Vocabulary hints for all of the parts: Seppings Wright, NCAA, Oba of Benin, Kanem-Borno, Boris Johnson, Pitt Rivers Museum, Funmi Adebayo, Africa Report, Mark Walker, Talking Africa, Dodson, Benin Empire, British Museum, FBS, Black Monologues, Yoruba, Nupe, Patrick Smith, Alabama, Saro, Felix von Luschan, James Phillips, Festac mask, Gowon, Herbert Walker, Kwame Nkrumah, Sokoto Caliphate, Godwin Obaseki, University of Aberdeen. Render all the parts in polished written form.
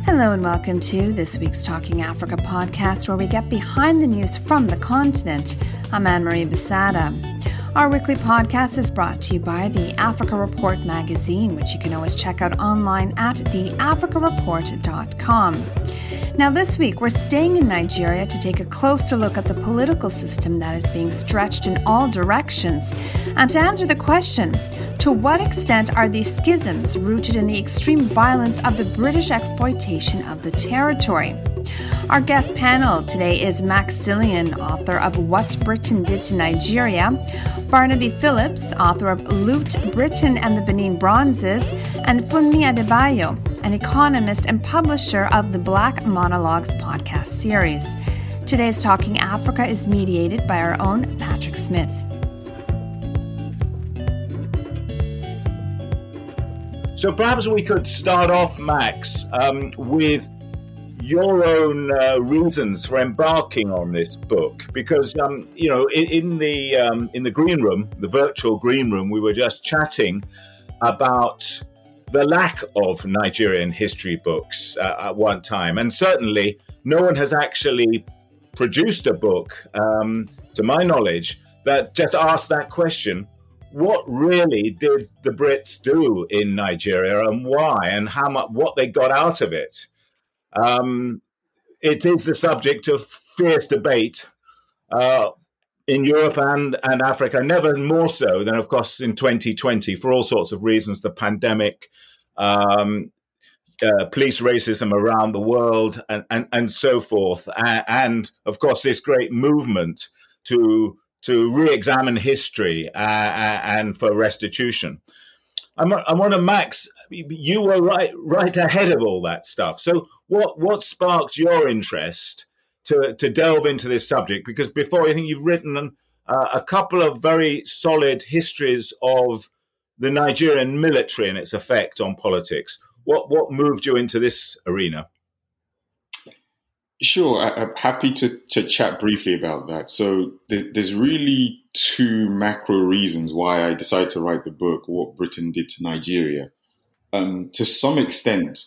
Hello and welcome to this week's Talking Africa podcast, where we get behind the news from the continent. I'm Anne Marie Basada. Our weekly podcast is brought to you by the Africa Report magazine, which you can always check out online at theafricareport.com. Now this week, we're staying in Nigeria to take a closer look at the political system that is being stretched in all directions, and to answer the question, to what extent are these schisms rooted in the extreme violence of the British exploitation of the territory? Our guest panel today is Max Siollun, author of What Britain Did to Nigeria, Barnaby Phillips, author of Loot Britain and the Benin Bronzes, and Funmi Adebayo, an economist and publisher of the Black Monologues podcast series. Today's Talking Africa is mediated by our own Patrick Smith. So perhaps we could start off, Max, with your own reasons for embarking on this book, because you know, in the green room, the virtual green room, we were just chatting about the lack of Nigerian history books at one time, and certainly no one has actually produced a book, to my knowledge, that just asked that question: what really did the Brits do in Nigeria, and why, and how much, what they got out of it? It is the subject of fierce debate in Europe and Africa, never more so than, of course, in 2020, for all sorts of reasons: the pandemic, police racism around the world, and so forth. And, of course, this great movement to re-examine history and for restitution. I wonder, Max, you were right ahead of all that stuff. So what sparked your interest to delve into this subject? Because before, I think you've written a couple of very solid histories of the Nigerian military and its effect on politics. What moved you into this arena? Sure, I'm happy to chat briefly about that. So there's really two macro reasons why I decided to write the book, What Britain Did to Nigeria. To some extent,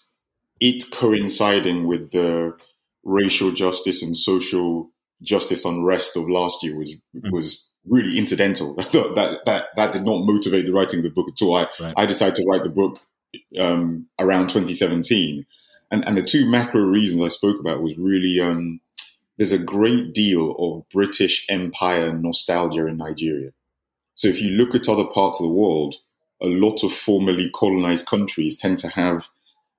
it coinciding with the racial justice and social justice unrest of last year was really incidental. that did not motivate the writing of the book at all. I decided to write the book around 2017. And the two macro reasons I spoke about was really, there's a great deal of British Empire nostalgia in Nigeria. So if you look at other parts of the world, a lot of formerly colonized countries tend to have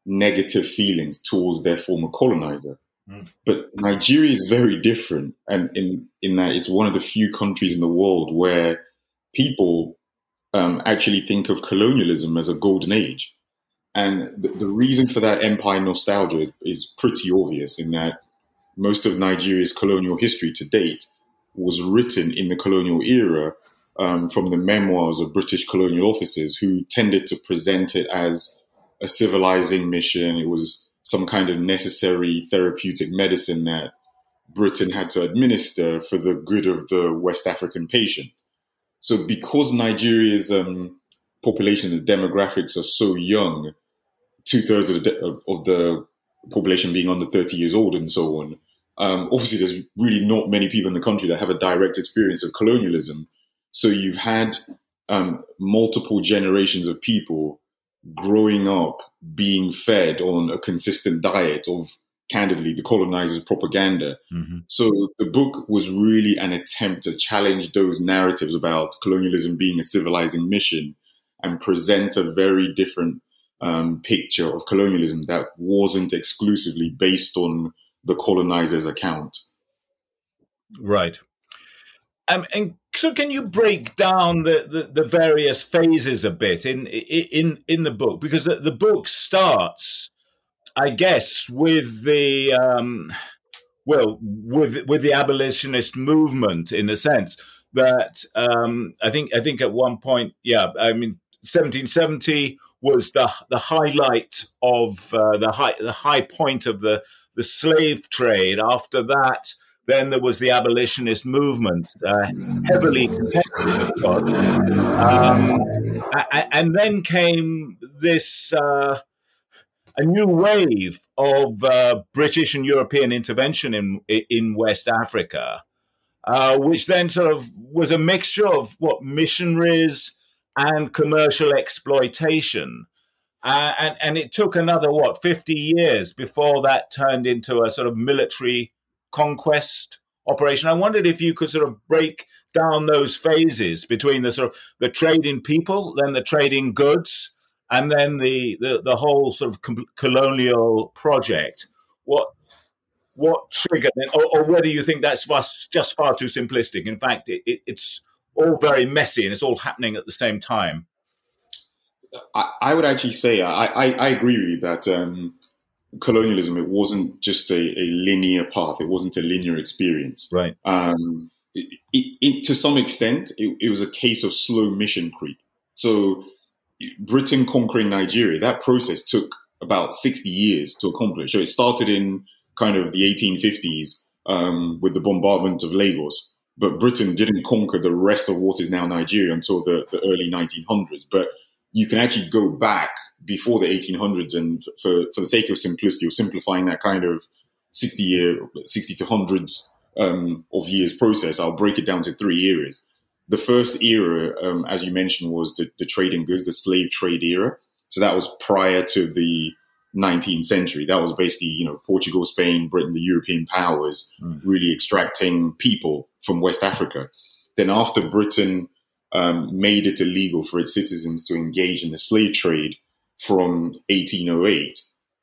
negative feelings towards their former colonizer. But Nigeria is very different, and in that it's one of the few countries in the world where people actually think of colonialism as a golden age. And the reason for that empire nostalgia is pretty obvious, in that most of Nigeria's colonial history to date was written in the colonial era, from the memoirs of British colonial officers who tended to present it as a civilizing mission. It was some kind of necessary therapeutic medicine that Britain had to administer for the good of the West African patient. So because Nigeria's population and demographics are so young, 2/3 of the population being under 30 years old and so on, obviously there's really not many people in the country that have a direct experience of colonialism. So you've had multiple generations of people growing up being fed on a consistent diet of, candidly, the colonizers' propaganda. So the book was really an attempt to challenge those narratives about colonialism being a civilizing mission and present a very different picture of colonialism that wasn't exclusively based on the colonizers' account. Right. And so can you break down the various phases a bit in the book? Because the book starts, I guess, with the with the abolitionist movement, in a sense that I think at one point, 1770 was the highlight of the high point of the slave trade. After that, Then there was the abolitionist movement, heavily contested, of course. And then came this a new wave of British and European intervention in West Africa, which then sort of was a mixture of what missionaries and commercial exploitation. And it took another, 50 years before that turned into a sort of military conquest operation. I wondered if you could sort of break down those phases between the sort of the trade in people, then the trade in goods, and then the whole sort of colonial project. What triggered it, or whether you think that's just far too simplistic. In fact, it's all very messy and it's all happening at the same time. I would actually say I agree with you that colonialism, it wasn't just a linear path. It wasn't a linear experience. Right. To some extent, it was a case of slow mission creep. So Britain conquering Nigeria, that process took about 60 years to accomplish. So it started in kind of the 1850s with the bombardment of Lagos. But Britain didn't conquer the rest of what is now Nigeria until the early 1900s. But you can actually go back before the 1800s, and for the sake of simplicity, or simplifying that kind of 60 to hundreds of years process, I'll break it down to three eras. The first era, as you mentioned, was the trade in goods, the slave trade era. So that was prior to the 19th century. That was basically, you know, Portugal, Spain, Britain, the European powers really extracting people from West Africa. Then after Britain made it illegal for its citizens to engage in the slave trade from 1808,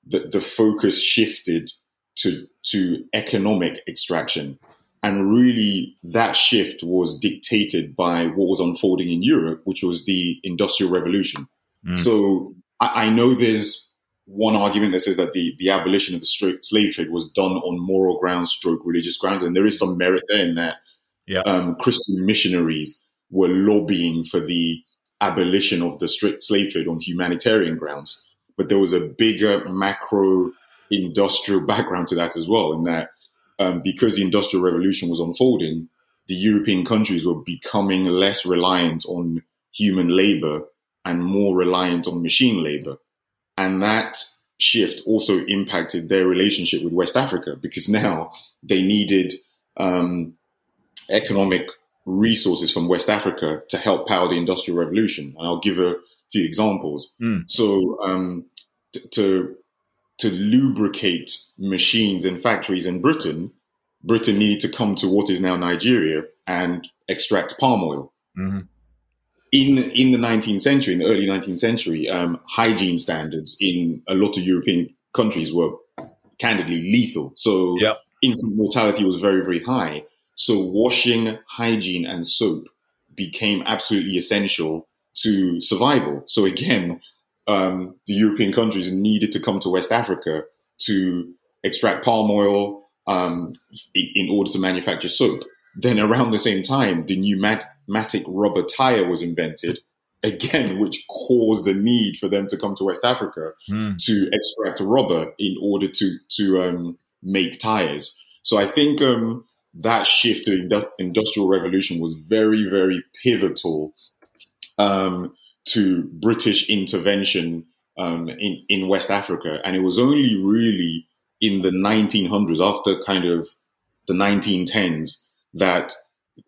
the focus shifted to economic extraction. And really that shift was dictated by what was unfolding in Europe, which was the Industrial Revolution. So I know there's one argument that says that the abolition of the slave trade was done on moral grounds, stroke religious grounds. And there is some merit there in that. Yeah. Christian missionaries were lobbying for the abolition of the slave trade on humanitarian grounds. But there was a bigger macro-industrial background to that as well, in that because the Industrial Revolution was unfolding, the European countries were becoming less reliant on human labor and more reliant on machine labor. And that shift also impacted their relationship with West Africa, because now they needed economic resources from West Africa to help power the Industrial Revolution. And I'll give a few examples. So to lubricate machines and factories in Britain needed to come to what is now Nigeria and extract palm oil. In the 19th century, in the early 19th century, hygiene standards in a lot of European countries were candidly lethal. So infant mortality was very, very high. So washing, hygiene, and soap became absolutely essential to survival. So again, the European countries needed to come to West Africa to extract palm oil in order to manufacture soap. Then around the same time, the pneumatic rubber tire was invented, again, which caused the need for them to come to West Africa to extract rubber in order to make tires. So I think that shift to Industrial Revolution was very, very pivotal to British intervention in West Africa. And it was only really in the 1900s, after kind of the 1910s, that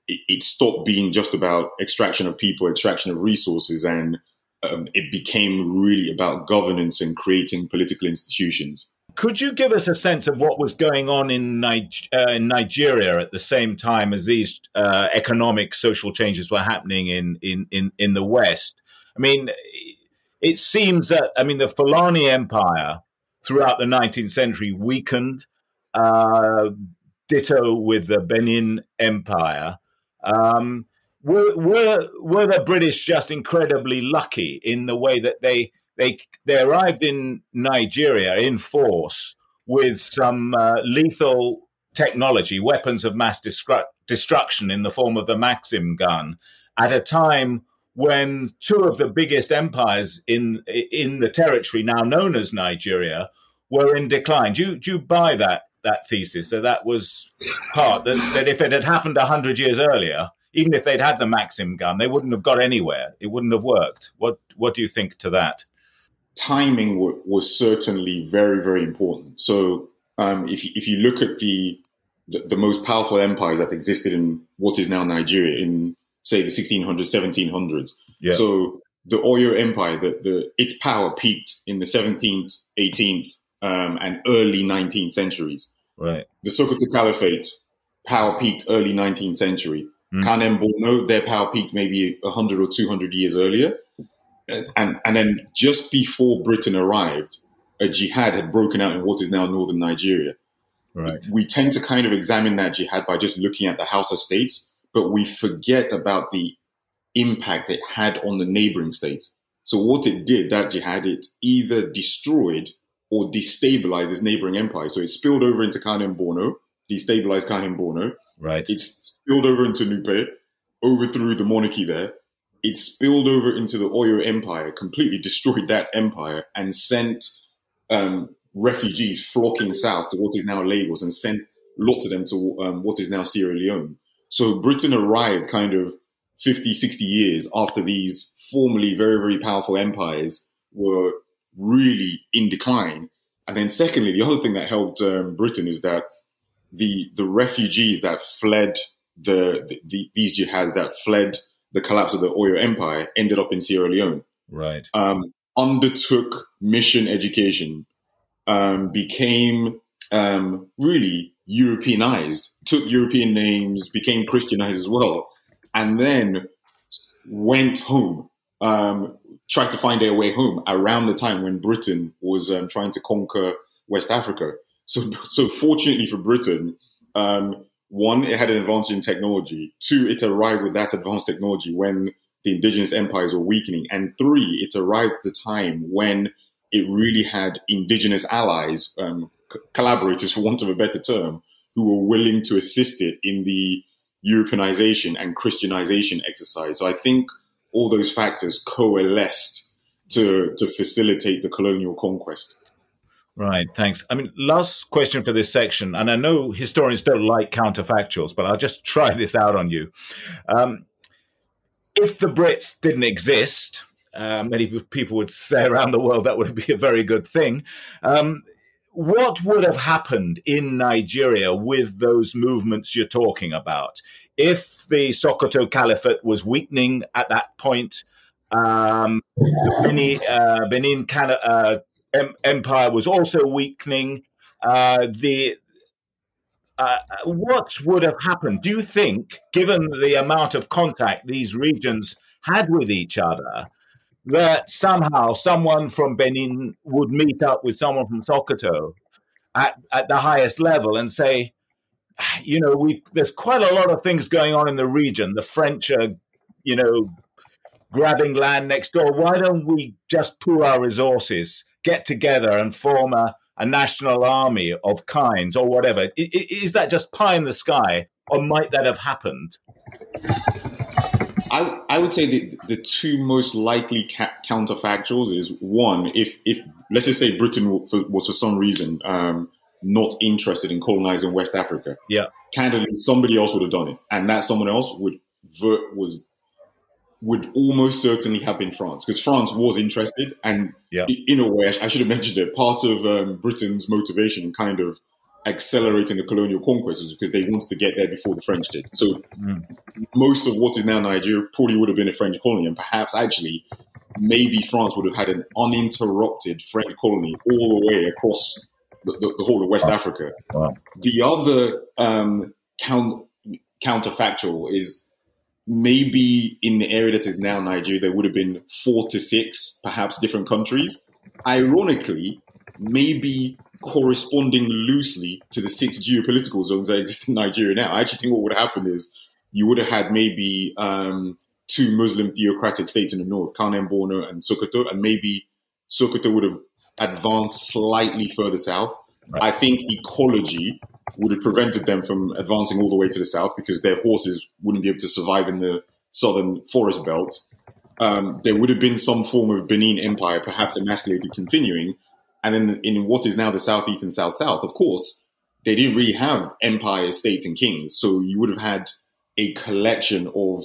it stopped being just about extraction of people, extraction of resources, and it became really about governance and creating political institutions. Could you give us a sense of what was going on in Nigeria at the same time as these economic, social changes were happening in the West? I mean, it seems that, I mean, the Fulani Empire throughout the 19th century weakened, ditto with the Benin Empire. Were the British just incredibly lucky in the way that they arrived in Nigeria in force with some lethal technology, weapons of mass destruction in the form of the Maxim gun, at a time when two of the biggest empires in the territory now known as Nigeria were in decline? Do you buy that that thesis. So that was part that if it had happened 100 years earlier, even if they'd had the Maxim gun, they wouldn't have got anywhere. It wouldn't have worked. What do you think to that? Timing was certainly very, very important. So if you look at the most powerful empires that existed in what is now Nigeria in, say, the 1600s, 1700s. Yeah. So the Oyo Empire, its power peaked in the 17th, 18th, and early 19th centuries. Right. The Sokoto Caliphate power peaked early 19th century. Mm. Kanem-Borno, their power peaked maybe 100 or 200 years earlier. And then just before Britain arrived, a jihad had broken out in what is now northern Nigeria. Right. We tend to kind of examine that jihad by just looking at the Hausa states, but we forget about the impact it had on the neighboring states. So what it did, that jihad, it either destroyed or destabilized its neighboring empire. So it spilled over into Kanem-Borno, destabilized Kanem-Borno. Right. It spilled over into Nupe, overthrew the monarchy there. It spilled over into the Oyo Empire, completely destroyed that empire, and sent refugees flocking south to what is now Lagos, and sent lots of them to what is now Sierra Leone. So Britain arrived kind of 50, 60 years after these formerly very, very powerful empires were really in decline. And then secondly, the other thing that helped Britain is that the refugees that fled these jihads that fled the collapse of the Oyo Empire ended up in Sierra Leone. Right. Undertook mission education, became really Europeanized, took European names, became Christianized as well, and then went home, tried to find their way home around the time when Britain was trying to conquer West Africa. So fortunately for Britain, one, it had an advantage in technology. Two, it arrived with that advanced technology when the indigenous empires were weakening. And three, it arrived at the time when it really had indigenous allies, collaborators, for want of a better term, who were willing to assist it in the Europeanization and Christianization exercise. So I think all those factors coalesced to facilitate the colonial conquest. Right, thanks. I mean, last question for this section, and I know historians don't like counterfactuals, but I'll just try this out on you. If the Brits didn't exist, many people would say around the world that would be a very good thing. What would have happened in Nigeria with those movements you're talking about? If the Sokoto Caliphate was weakening at that point, the Benin Empire was also weakening. What would have happened, do you think, given the amount of contact these regions had with each other, that somehow someone from Benin would meet up with someone from Sokoto at the highest level and say, you know, there's quite a lot of things going on in the region. The French are, you know, grabbing land next door. Why don't we just pool our resources, get together and form a national army of kinds or whatever? Is that just pie in the sky, or might that have happened? I would say the two most likely counterfactuals is, one, if let's just say Britain was for some reason not interested in colonizing West Africa. Yeah. Candidly, somebody else would have done it. And that someone else would almost certainly have been France, because France was interested. And yeah, in a way, I should have mentioned it, part of Britain's motivation in kind of accelerating the colonial conquest was because they wanted to get there before the French did. So most of what is now Nigeria probably would have been a French colony, and perhaps actually maybe France would have had an uninterrupted French colony all the way across the whole of West Africa. Wow. The other counterfactual is, maybe in the area that is now Nigeria, there would have been 4 to 6, perhaps, different countries. Ironically, maybe corresponding loosely to the 6 geopolitical zones that exist in Nigeria now. I actually think what would have happened is you would have had maybe 2 Muslim theocratic states in the north, Kanem-Borno and Sokoto, and maybe Sokoto would have advanced slightly further south. Right. I think ecology would have prevented them from advancing all the way to the south because their horses wouldn't be able to survive in the southern forest belt. There would have been some form of Benin Empire, perhaps emasculated, continuing. And then in what is now the southeast and south-south, of course, they didn't really have empires, states, and kings. So you would have had a collection of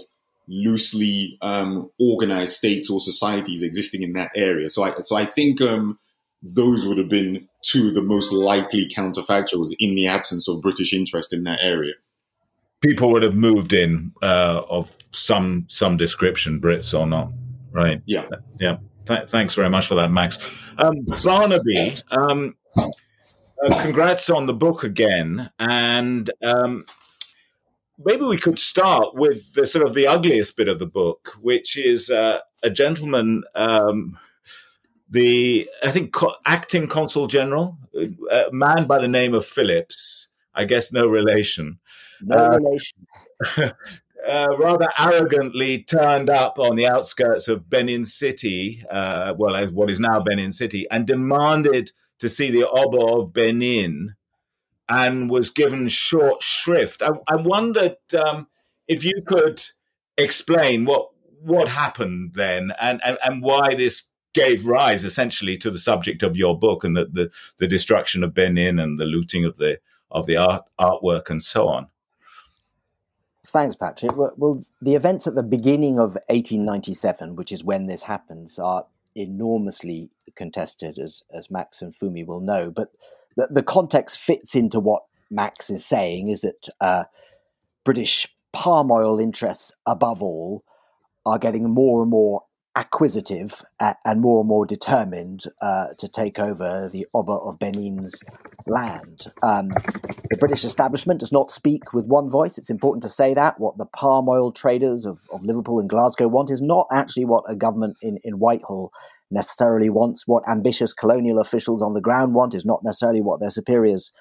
loosely organized states or societies existing in that area. So I think those would have been two of the most likely counterfactuals in the absence of British interest in that area. People would have moved in of some description, Brits or not, right? Yeah, yeah. Thanks very much for that, Max. Barnaby, congrats on the book again, and maybe we could start with the sort of the ugliest bit of the book, which is a gentleman, acting consul general, a man by the name of Phillips, I guess no relation. No relation. Rather arrogantly turned up on the outskirts of Benin City, well, what is now Benin City, and demanded to see the Oba of Benin and was given short shrift. I wondered if you could explain what happened then and why this gave rise essentially to the subject of your book and the destruction of Benin and the looting of the artwork and so on. Thanks, Patrick. Well, the events at the beginning of 1897, which is when this happens, are enormously contested, as Max and Funmi will know. But the context fits into what Max is saying, is that British palm oil interests, above all, are getting more and more acquisitive and more determined to take over the Oba of Benin's land. The British establishment does not speak with one voice. It's important to say that. What the palm oil traders of Liverpool and Glasgow want is not actually what a government in Whitehall necessarily wants. What ambitious colonial officials on the ground want is not necessarily what their superiors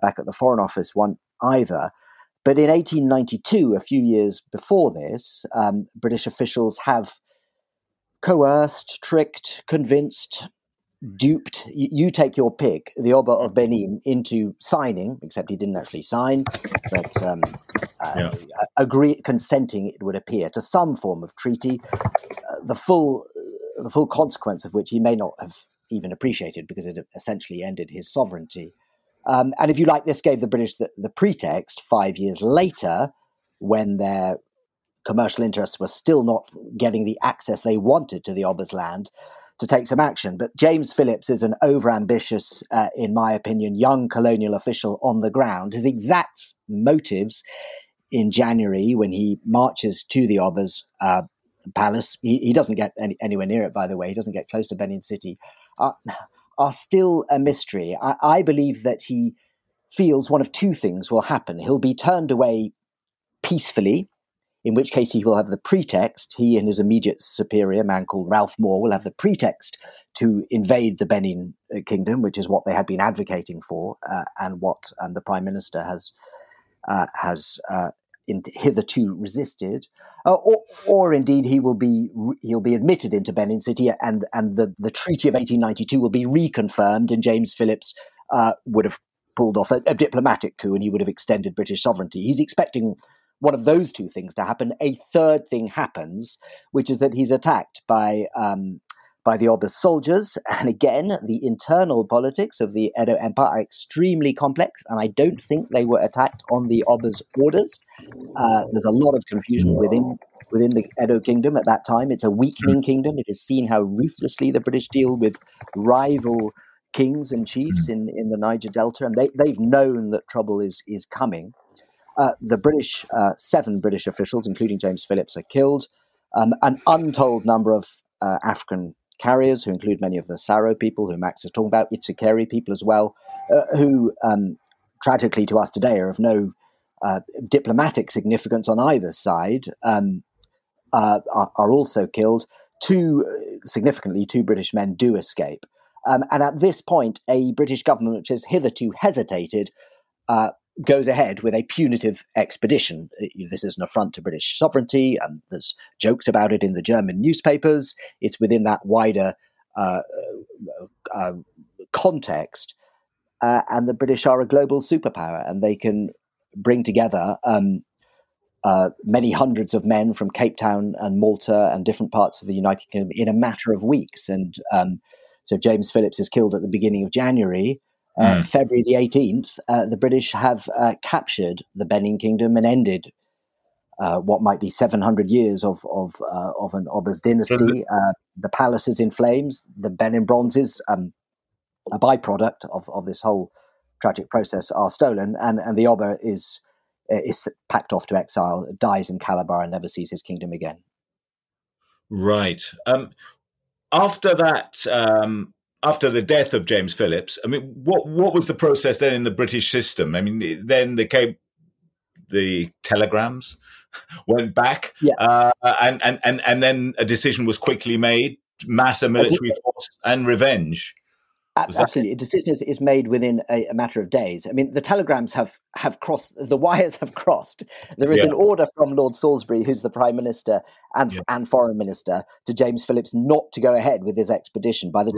back at the Foreign Office want either. But in 1892, a few years before this, British officials have coerced, tricked, convinced, duped, you take your pick, the Oba of Benin into signing, except he didn't actually sign, but consenting, it would appear, to some form of treaty, the full consequence of which he may not have even appreciated, because it essentially ended his sovereignty. And if you like, this gave the British the pretext 5 years later, when their commercial interests were still not getting the access they wanted to the Oba's land, to take some action. But James Phillips is an overambitious, in my opinion, young colonial official on the ground. His exact motives in January, when he marches to the Oba's palace, he doesn't get anywhere near it, by the way, he doesn't get close to Benin City, are still a mystery. I believe that he feels one of two things will happen. He'll be turned away peacefully, in which case he will have the pretext, he and his immediate superior, a man called Ralph Moore, will have the pretext to invade the Benin kingdom, which is what they had been advocating for and what the Prime Minister has hitherto resisted. Or indeed, he'll be admitted into Benin City and the Treaty of 1892 will be reconfirmed, and James Phillips would have pulled off a diplomatic coup and he would have extended British sovereignty. He's expecting one of those two things to happen. A third thing happens, which is that he's attacked by the Oba's soldiers. And again, the internal politics of the Edo Empire are extremely complex, and I don't think they were attacked on the Oba's orders. There's a lot of confusion within the Edo kingdom at that time. It's a weakening kingdom. It is seen how ruthlessly the British deal with rival kings and chiefs in the Niger Delta, and they've known that trouble is coming. The British, seven British officials, including James Phillips, are killed. An untold number of African carriers, who include many of the Saro people, who Max is talking about, Itsekiri people as well, who tragically to us today are of no diplomatic significance on either side, are also killed. Significantly, two British men do escape. And at this point, a British government which has hitherto hesitated goes ahead with a punitive expedition. This is an affront to British sovereignty, and there's jokes about it in the German newspapers. It's within that wider context, and the British are a global superpower, and they can bring together many hundreds of men from Cape Town and Malta and different parts of the United Kingdom in a matter of weeks. And so James Phillips is killed at the beginning of January. February the 18th, the British have captured the Benin Kingdom and ended what might be 700 years of an Oba's dynasty. The palace is in flames. The Benin Bronzes, a byproduct of this whole tragic process, are stolen, and the Oba is packed off to exile, dies in Calabar, and never sees his kingdom again. Right. After that, after the death of James Phillips, I mean, what was the process then in the British system? I mean, then they came. The telegrams went back, and then a decision was quickly made: mass and military force and revenge. Absolutely, a decision is made within a matter of days. I mean, the telegrams have crossed, the wires have crossed. There is an order from Lord Salisbury, who's the Prime Minister and Foreign Minister, to James Phillips not to go ahead with his expedition. By the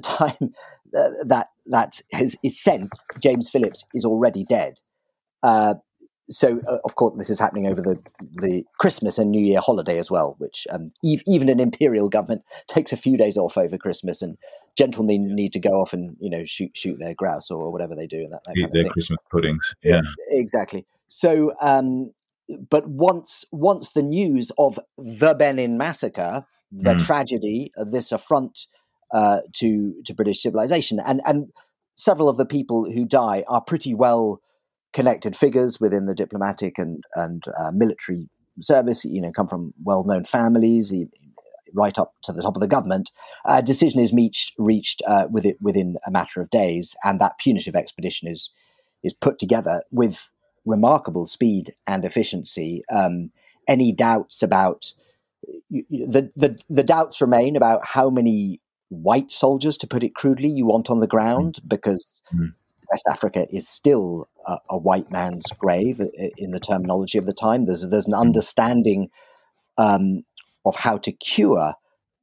time that is sent, James Phillips is already dead. So, of course, this is happening over the Christmas and New Year holiday as well, which even an imperial government takes a few days off over Christmas, and gentlemen need to go off and shoot their grouse or whatever they do. That kind of thing. Christmas puddings. Yeah, exactly. So, but once the news of the Benin massacre, the tragedy of this affront to British civilization, and several of the people who die are pretty well connected figures within the diplomatic and military service, come from well-known families, right up to the top of the government. A decision is reached within a matter of days, and that punitive expedition is put together with remarkable speed and efficiency. Any doubts about the doubts remain about how many white soldiers, to put it crudely, you want on the ground, because West Africa is still a white man's grave in the terminology of the time. There's an understanding of how to cure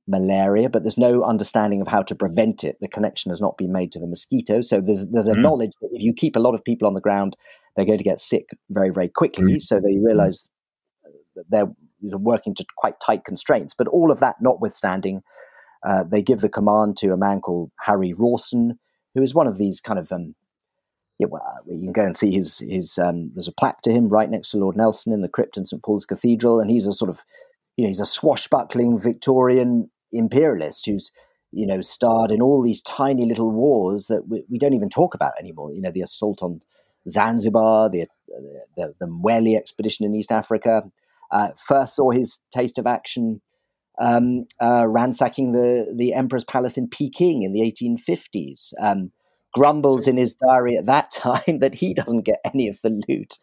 malaria, but there's no understanding of how to prevent it. The connection has not been made to the mosquito. So there's a knowledge that if you keep a lot of people on the ground, they're going to get sick very, very quickly. So they realize that they're working to quite tight constraints. But all of that notwithstanding, they give the command to a man called Harry Rawson, who is one of these kind of... you can go and see his there's a plaque to him right next to Lord Nelson in the crypt in St. Paul's Cathedral, and he's a sort of, he's a swashbuckling Victorian imperialist who's, starred in all these tiny little wars that we don't even talk about anymore. The assault on Zanzibar, the Mweli expedition in East Africa, first saw his taste of action ransacking the Emperor's palace in Peking in the 1850s. Grumbles in his diary at that time that he doesn't get any of the loot.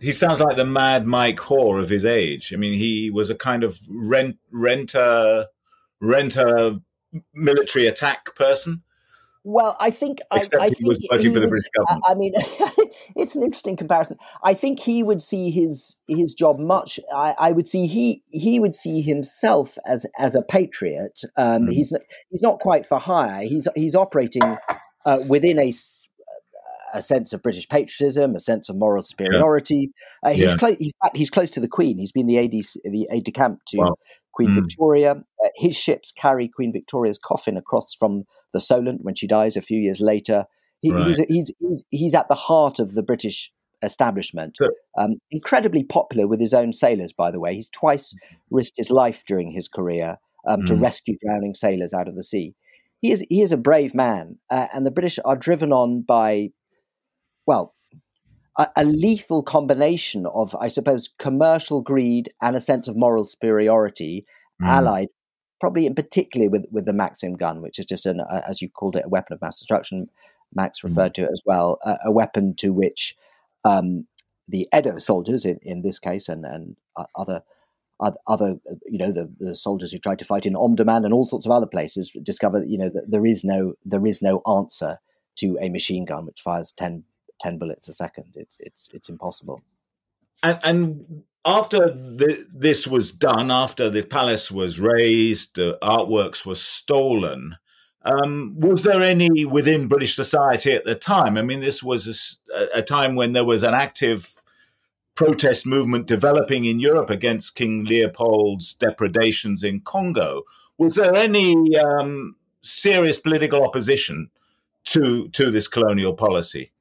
He sounds like the Mad Mike Hoare of his age. I mean, he was a kind of renter military attack person. Well, I think... Except he was working for the British government. I mean, it's an interesting comparison. I think he would see his job much... I would see he would see himself as a patriot. He's not quite for hire. He's operating within a sense of British patriotism, a sense of moral superiority. Yeah. He's close to the Queen. He's been the aide de camp to... Wow. Queen Victoria. His ships carry Queen Victoria's coffin across from the Solent when she dies a few years later. He's at the heart of the British establishment. Incredibly popular with his own sailors, by the way. He's twice risked his life during his career to rescue drowning sailors out of the sea. He is a brave man, and the British are driven on by, well, a lethal combination of, I suppose, commercial greed and a sense of moral superiority, allied probably in particular with the Maxim gun, which is just, as you called it, a weapon of mass destruction. Max referred to it as well, a weapon to which the Edo soldiers, in this case, and other the soldiers who tried to fight in Omdurman and all sorts of other places, discover that, that there is no answer to a machine gun which fires 10 bullets a second. It's impossible. And after this was done, after the palace was razed, the artworks were stolen, was there any within British society at the time? I mean, this was a time when there was an active protest movement developing in Europe against King Leopold's depredations in Congo. Was there any serious political opposition to this colonial policy?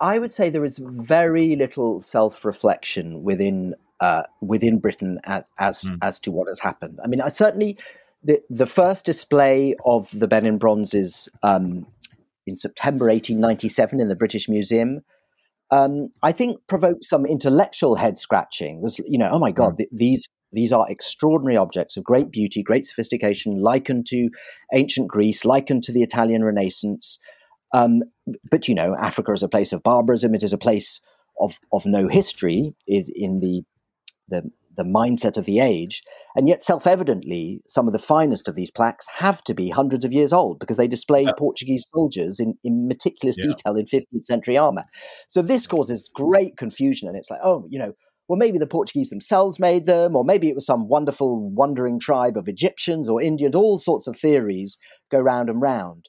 I would say there is very little self-reflection within Britain as to what has happened. I mean, I certainly the first display of the Benin Bronzes in September 1897 in the British Museum, I think, provoked some intellectual head scratching. There's, you know, oh my God, these are extraordinary objects of great beauty, great sophistication, likened to ancient Greece, likened to the Italian Renaissance. But, you know, Africa is a place of barbarism. It is a place of no history in the mindset of the age. And yet, self-evidently, some of the finest of these plaques have to be hundreds of years old because they display Portuguese soldiers in meticulous detail in 15th century armor. So this causes great confusion. And it's like, oh, you know, well, maybe the Portuguese themselves made them, or maybe it was some wonderful wandering tribe of Egyptians or Indians. All sorts of theories go round and round.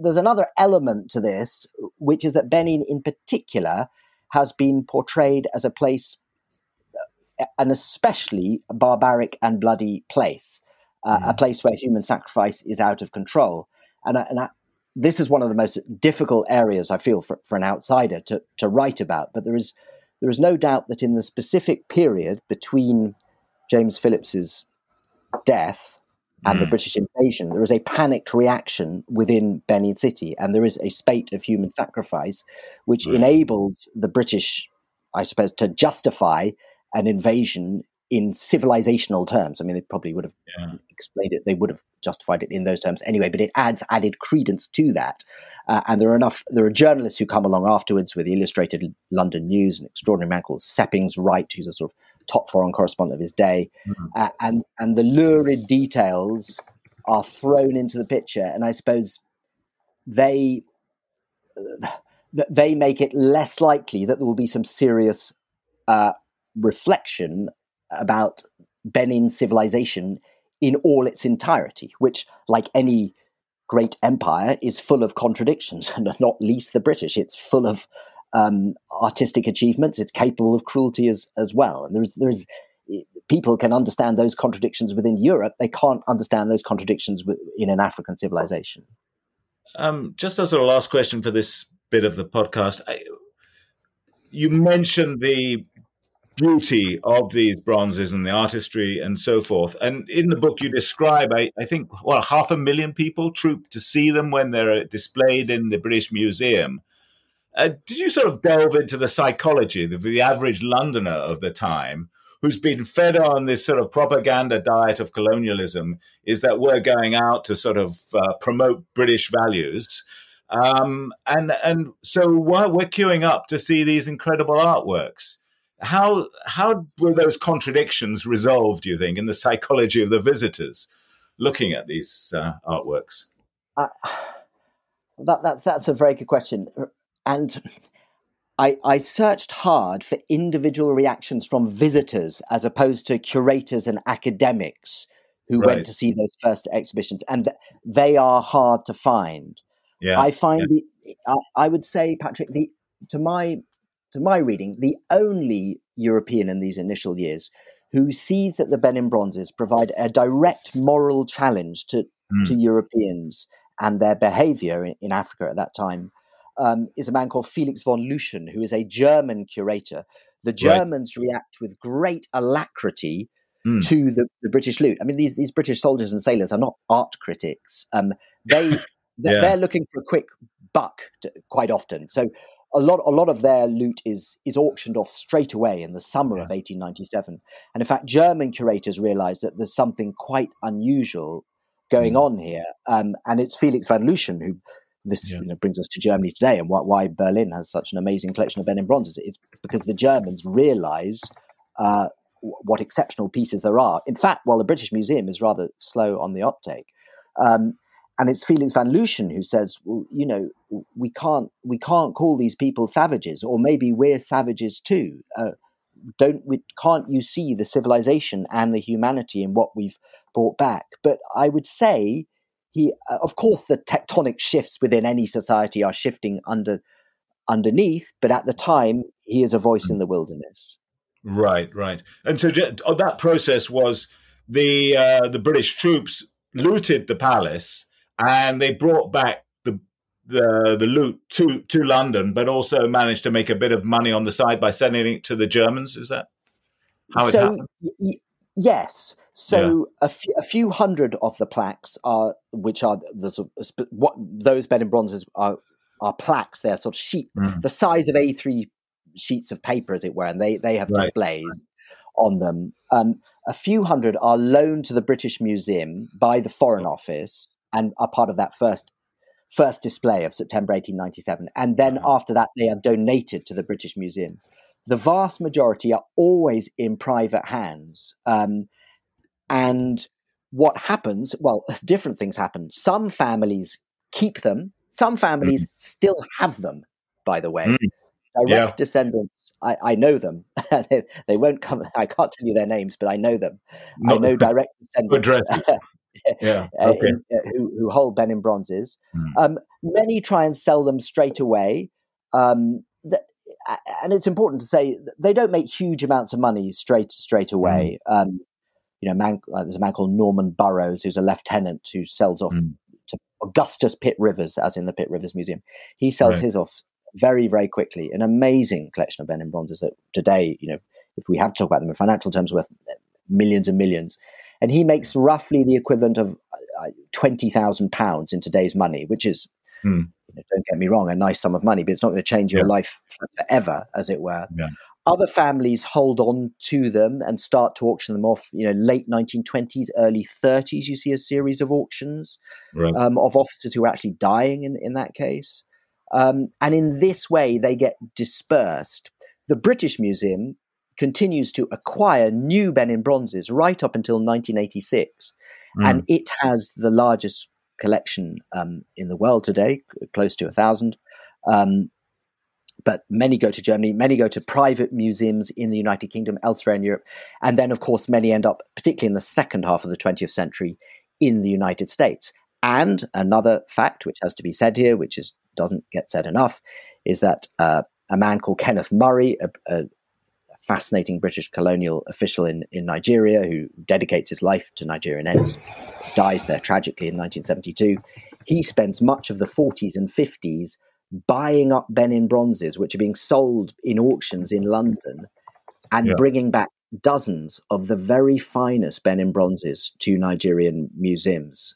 There's another element to this, which is that Benin in particular has been portrayed as a place, an especially barbaric and bloody place, a place where human sacrifice is out of control. And this is one of the most difficult areas, I feel, for an outsider to write about. But there is no doubt that in the specific period between James Phillips's death and the British invasion, there is a panicked reaction within Benin City, and there is a spate of human sacrifice, which enables the British, I suppose, to justify an invasion in civilizational terms. I mean, they probably would have explained it; they would have justified it in those terms anyway. But it adds added credence to that. And there are journalists who come along afterwards with the Illustrated London News, an extraordinary man called Seppings Wright, who's a sort of top foreign correspondent of his day, and the lurid details are thrown into the picture. And I suppose they make it less likely that there will be some serious reflection about Benin civilization in all its entirety, which, like any great empire, is full of contradictions, and not least the British. It's full of artistic achievements. It's capable of cruelty as well. And there is people can understand those contradictions within Europe. They can't understand those contradictions in an African civilization. Just as our last question for this bit of the podcast, you mentioned the beauty of these bronzes and the artistry and so forth. And in the book you describe, I think, well, 500,000 people troop to see them when they're displayed in the British Museum. Did you sort of delve into the psychology of the average Londoner of the time, who's been fed on this sort of propaganda diet of colonialism, is that we're going out to sort of promote British values? And so while we're queuing up to see these incredible artworks, how were those contradictions resolved, do you think, in the psychology of the visitors looking at these artworks? That's a very good question. And I searched hard for individual reactions from visitors as opposed to curators and academics who went to see those first exhibitions. And they are hard to find. Yeah. I find I would say, Patrick, to my reading, the only European in these initial years who sees that the Benin Bronzes provide a direct moral challenge to Europeans and their behavior in Africa at that time is a man called Felix von Luschan, who is a German curator. The Germans react with great alacrity to the British loot. I mean, these British soldiers and sailors are not art critics. They're looking for a quick buck quite often. So a lot of their loot is auctioned off straight away in the summer of 1897. And in fact, German curators realized that there's something quite unusual going on here. And it's Felix von Luschan who brings us to Germany today, and why Berlin has such an amazing collection of Benin Bronzes. It's because the Germans realize what exceptional pieces there are. In fact, while the British Museum is rather slow on the uptake, and it's Felix von Luschan who says, well, you know, we can't call these people savages, or maybe we're savages too. Can't you see the civilization and the humanity in what we've brought back? But I would say he, of course, the tectonic shifts within any society are shifting underneath, but at the time, he is a voice in the wilderness. Right. And so that process was the British troops looted the palace, and they brought back the loot to London, but also managed to make a bit of money on the side by sending it to the Germans. Is that how it happened? Yes. So yeah. a few hundred of the plaques are, which are what those Benin Bronzes are plaques. They're sort of sheet, the size of A3 sheets of paper, as it were, and they have displays on them. A few hundred are loaned to the British Museum by the Foreign Office and are part of that first display of September 1897. And then after that, they are donated to the British Museum. The vast majority are always in private hands. And what happens, well, different things happen. Some families keep them. Some families still have them, by the way. Direct descendants, I know them. they won't come, I can't tell you their names, but I know them. Not I know direct descendants who hold Benin Bronzes. Many try and sell them straight away. And it's important to say they don't make huge amounts of money straight away. There's a man called Norman Burrows, who's a lieutenant who sells off to Augustus Pitt Rivers, as in the Pitt Rivers Museum. He sells his off very, very quickly. An amazing collection of Benin Bronzes that today, if we have to talk about them in financial terms, worth millions and millions. And he makes roughly the equivalent of £20,000 in today's money, which is, don't get me wrong, a nice sum of money, but it's not going to change your life forever, as it were. Yeah. Other families hold on to them and start to auction them off, late 1920s, early 30s, you see a series of auctions of officers who are actually dying in that case. And in this way, they get dispersed. The British Museum continues to acquire new Benin Bronzes right up until 1986. And it has the largest collection in the world today, close to 1,000. But many go to Germany, many go to private museums in the United Kingdom, elsewhere in Europe. And then, of course, many end up, particularly in the second half of the 20th century, in the United States. And another fact which has to be said here, which doesn't get said enough, is that a man called Kenneth Murray, a fascinating British colonial official in Nigeria who dedicates his life to Nigerian ends, dies there tragically in 1972. He spends much of the 40s and 50s buying up Benin Bronzes, which are being sold in auctions in London, and bringing back dozens of the very finest Benin Bronzes to Nigerian museums.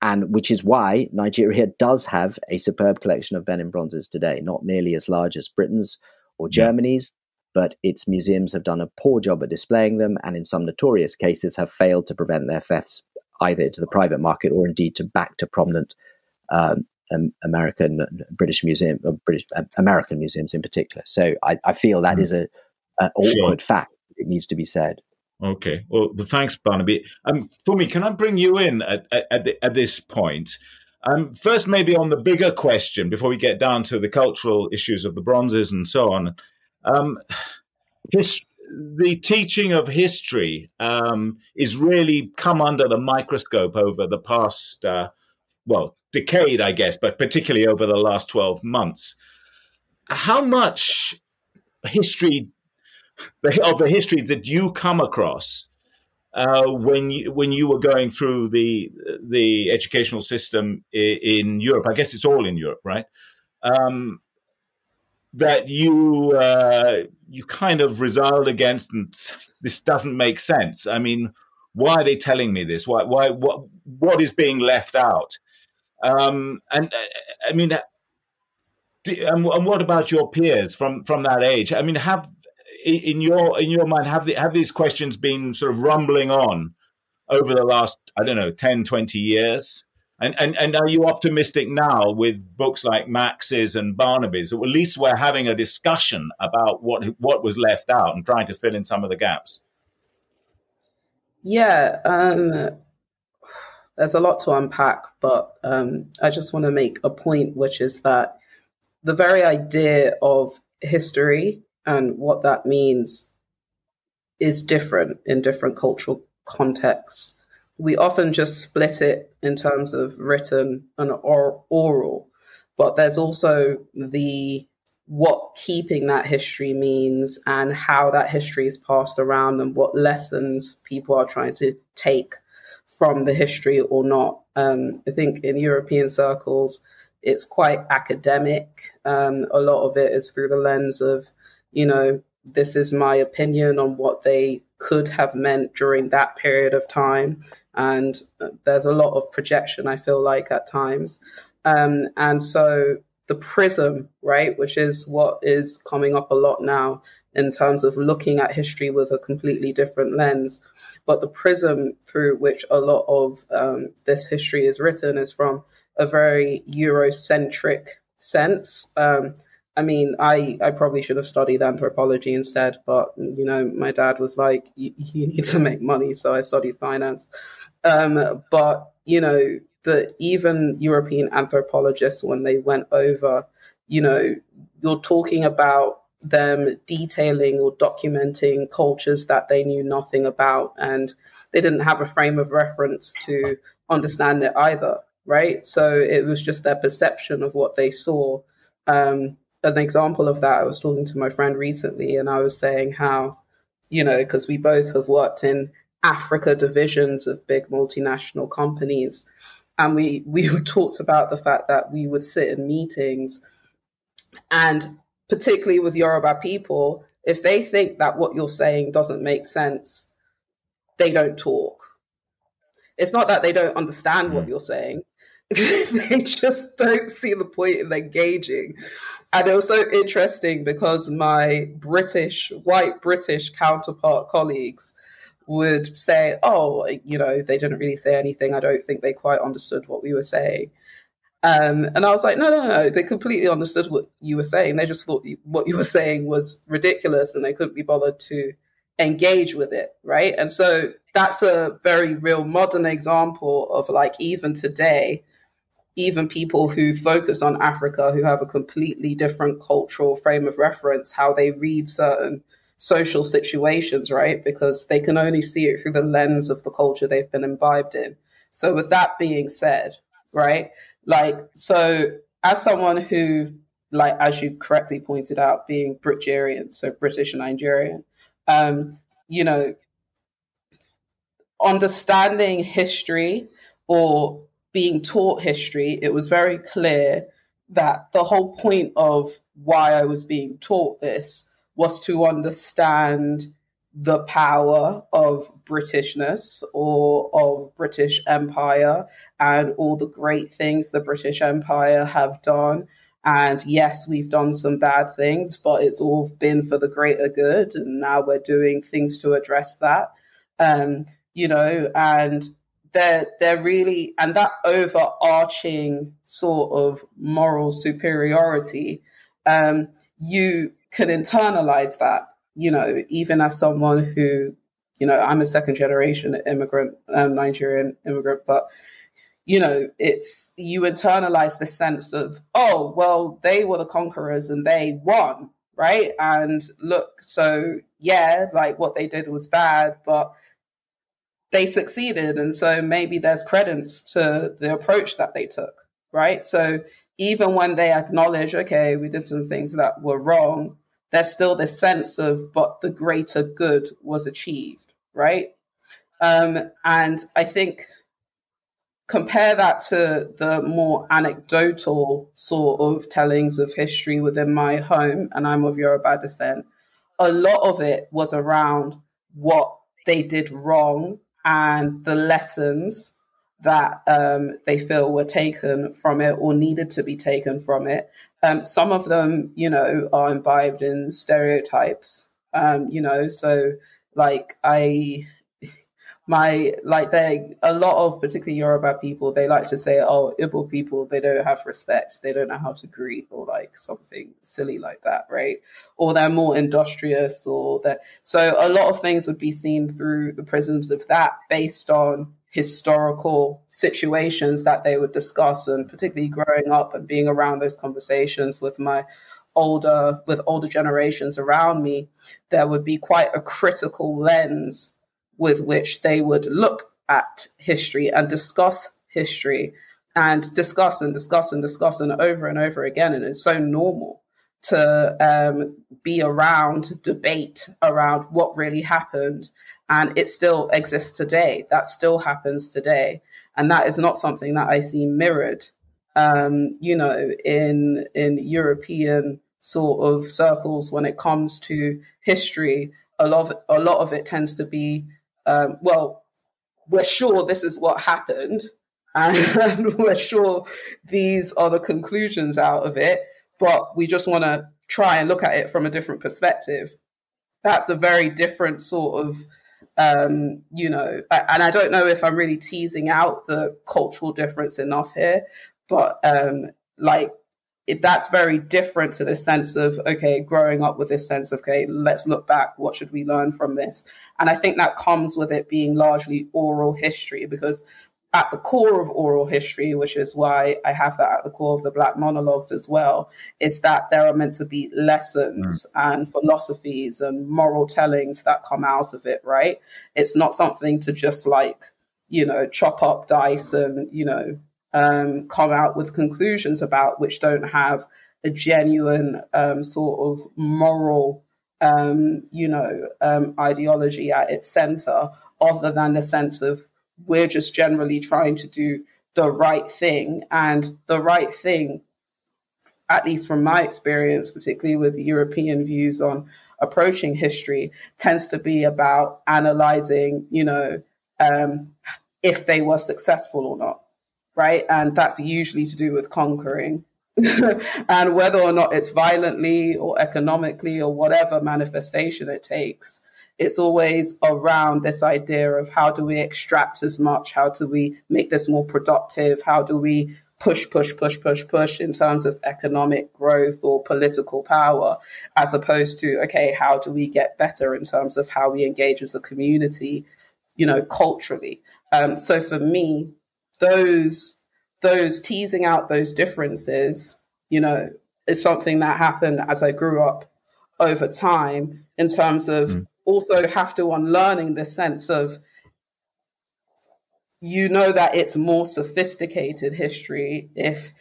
And which is why Nigeria does have a superb collection of Benin Bronzes today, not nearly as large as Britain's or Germany's, but its museums have done a poor job at displaying them, and in some notorious cases have failed to prevent their thefts either to the private market or indeed back to prominent American British museum, or British American museums in particular. So I feel that is an awkward fact. It needs to be said. Okay. Well, thanks, Barnaby. Funmi, can I bring you in at this point? First, maybe on the bigger question before we get down to the cultural issues of the Bronzes and so on. The teaching of history is really come under the microscope over the past, decade, I guess, but particularly over the last 12 months. How much history of the history that you come across when you were going through the educational system in Europe? I guess it's all in Europe, right? That you kind of resiled against, and this doesn't make sense. I mean, why are they telling me this? What is being left out? And what about your peers from that age? I mean, in your mind, have these questions been sort of rumbling on over the last, 10, 20 years? And are you optimistic now with books like Max's and Barnaby's? Or at least we're having a discussion about what was left out and trying to fill in some of the gaps. Yeah, there's a lot to unpack, but I just want to make a point, which is that the very idea of history and what that means is different in different cultural contexts. We often just split it in terms of written and oral, but there's also what keeping that history means and how that history is passed around and what lessons people are trying to take from the history or not. I think in European circles, it's quite academic. A lot of it is through the lens of, you know, this is my opinion on what they could have meant during that period of time. And there's a lot of projection, I feel like, at times. And so the prism, right, which is what is coming up a lot now in terms of looking at history with a completely different lens. But the prism through which a lot of this history is written is from a very Eurocentric sense. I mean, I probably should have studied anthropology instead, but, you know, my dad was like, you need to make money. So I studied finance. But, you know, even European anthropologists, when they went over, you know, you're talking about them detailing or documenting cultures that they knew nothing about, and they didn't have a frame of reference to understand it either, right? So it was just their perception of what they saw. An example of that, I was talking to my friend recently, and I was saying how, you know, because we both have worked in Africa divisions of big multinational companies, and we talked about the fact that we would sit in meetings, and particularly with Yoruba people, if they think that what you're saying doesn't make sense, they don't talk. It's not that they don't understand what you're saying. They just don't see the point in engaging. And it was so interesting because my white British counterpart colleagues would say, oh, you know, they didn't really say anything. I don't think they quite understood what we were saying. And I was like, no, they completely understood what you were saying. They just thought what you were saying was ridiculous and they couldn't be bothered to engage with it, right? And so that's a very real modern example of, like, even today, even people who focus on Africa, who have a completely different cultural frame of reference, how they read certain social situations, right? Because they can only see it through the lens of the culture they've been imbibed in. So with that being said, right, like, so as someone who, like, as you correctly pointed out, being Britgerian, so British and Nigerian, you know, understanding history or being taught history, it was very clear that the whole point of why I was being taught this was to understand the power of Britishness or of British Empire and all the great things the British Empire have done. And yes, we've done some bad things, but it's all been for the greater good. And now we're doing things to address that. You know, and they're really, and that overarching sort of moral superiority, you can internalize that, you know, even as someone who, you know, I'm a second generation immigrant, Nigerian immigrant, but, you know, it's, you internalize the sense of, oh, well, they were the conquerors and they won, right? And look, so yeah, like what they did was bad, but they succeeded. And so maybe there's credence to the approach that they took, right? So even when they acknowledge, okay, we did some things that were wrong, there's still this sense of, but the greater good was achieved, right? And I think compare that to the more anecdotal sort of tellings of history within my home, and I'm of Yoruba descent. A lot of it was around what they did wrong and the lessons that they feel were taken from it or needed to be taken from it. Some of them, you know, are imbibed in stereotypes, you know, so like a lot of particularly Yoruba people, they like to say, oh, Igbo people, they don't have respect. They don't know how to greet or like something silly like that, right? Or they're more industrious or that. So a lot of things would be seen through the prisms of that based on historical situations that they would discuss, and particularly growing up and being around those conversations with older generations around me, there would be quite a critical lens with which they would look at history and discuss history and discuss and discuss and discuss and over again. And it's so normal. to be around debate around what really happened. And it still exists today. That still happens today. And that is not something that I see mirrored, you know, in European sort of circles when it comes to history. A lot of it tends to be, well, we're sure this is what happened, and we're sure these are the conclusions out of it, but we just want to try and look at it from a different perspective. That's a very different sort of, you know, and I don't know if I'm really teasing out the cultural difference enough here, but like, that's very different to the sense of, okay, growing up with this sense of, okay, let's look back, what should we learn from this? And I think that comes with it being largely oral history, because at the core of oral history, which is why I have that at the core of the Black Monologues as well, is that there are meant to be lessons and philosophies and moral tellings that come out of it, right? It's not something to just like, you know, chop up dice and, you know, come out with conclusions about, which don't have a genuine sort of moral, you know, ideology at its center, other than the sense of, we're just generally trying to do the right thing. And the right thing, at least from my experience, particularly with European views on approaching history, tends to be about analyzing, you know, if they were successful or not, right? And that's usually to do with conquering and whether or not it's violently or economically or whatever manifestation it takes. It's always around this idea of, how do we extract as much? How do we make this more productive? How do we push in terms of economic growth or political power, as opposed to, okay, how do we get better in terms of how we engage as a community, you know, culturally? So for me, those teasing out those differences, you know, is something that happened as I grew up over time, in terms of also have to unlearning the sense of, you know, that it's more sophisticated history if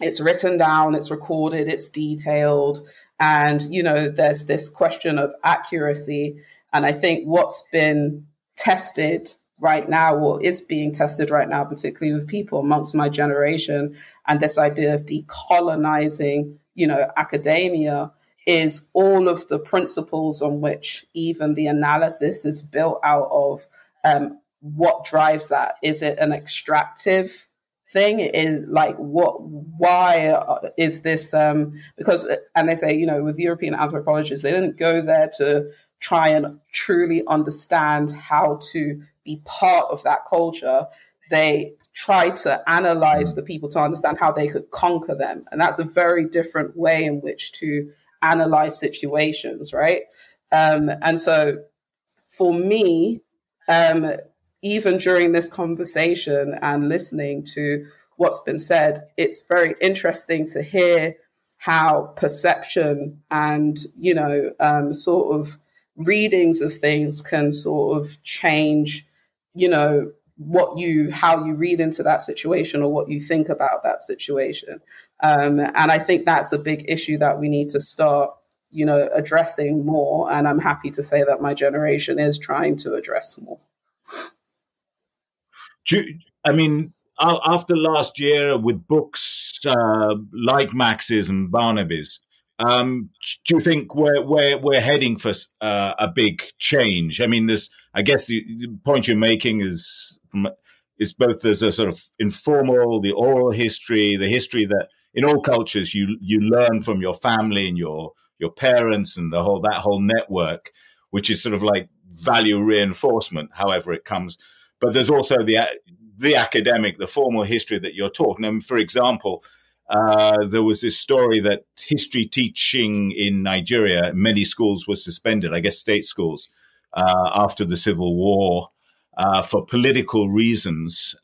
it's written down, it's recorded, it's detailed. And, you know, there's this question of accuracy. And I think what's been tested right now, or is being tested right now, particularly with people amongst my generation, and this idea of decolonizing, you know, academia, is all of the principles on which even the analysis is built out of. What drives that? Is it an extractive thing? Is like, what? Why is this? Because, and they say, you know, with European anthropologists, they didn't go there to try and truly understand how to be part of that culture. They try to analyze the people to understand how they could conquer them, and that's a very different way in which to analyze situations, right? And so for me, even during this conversation and listening to what's been said, it's very interesting to hear how perception and, you know, sort of readings of things can sort of change, you know, how you read into that situation or what you think about that situation. And I think that's a big issue that we need to start, you know, addressing more. And I'm happy to say that my generation is trying to address more. I mean, after last year with books like Max's and Barnaby's, do you think we're heading for a big change? I mean, I guess the point you're making is both there's a sort of informal, the oral history, the history that in all cultures you learn from your family and your parents and that whole network, which is sort of like value reinforcement, however it comes. But there's also the academic, the formal history that you're taught. And I mean, for example, there was this story that history teaching in Nigeria, many schools were suspended, I guess state schools, after the Civil War, for political reasons.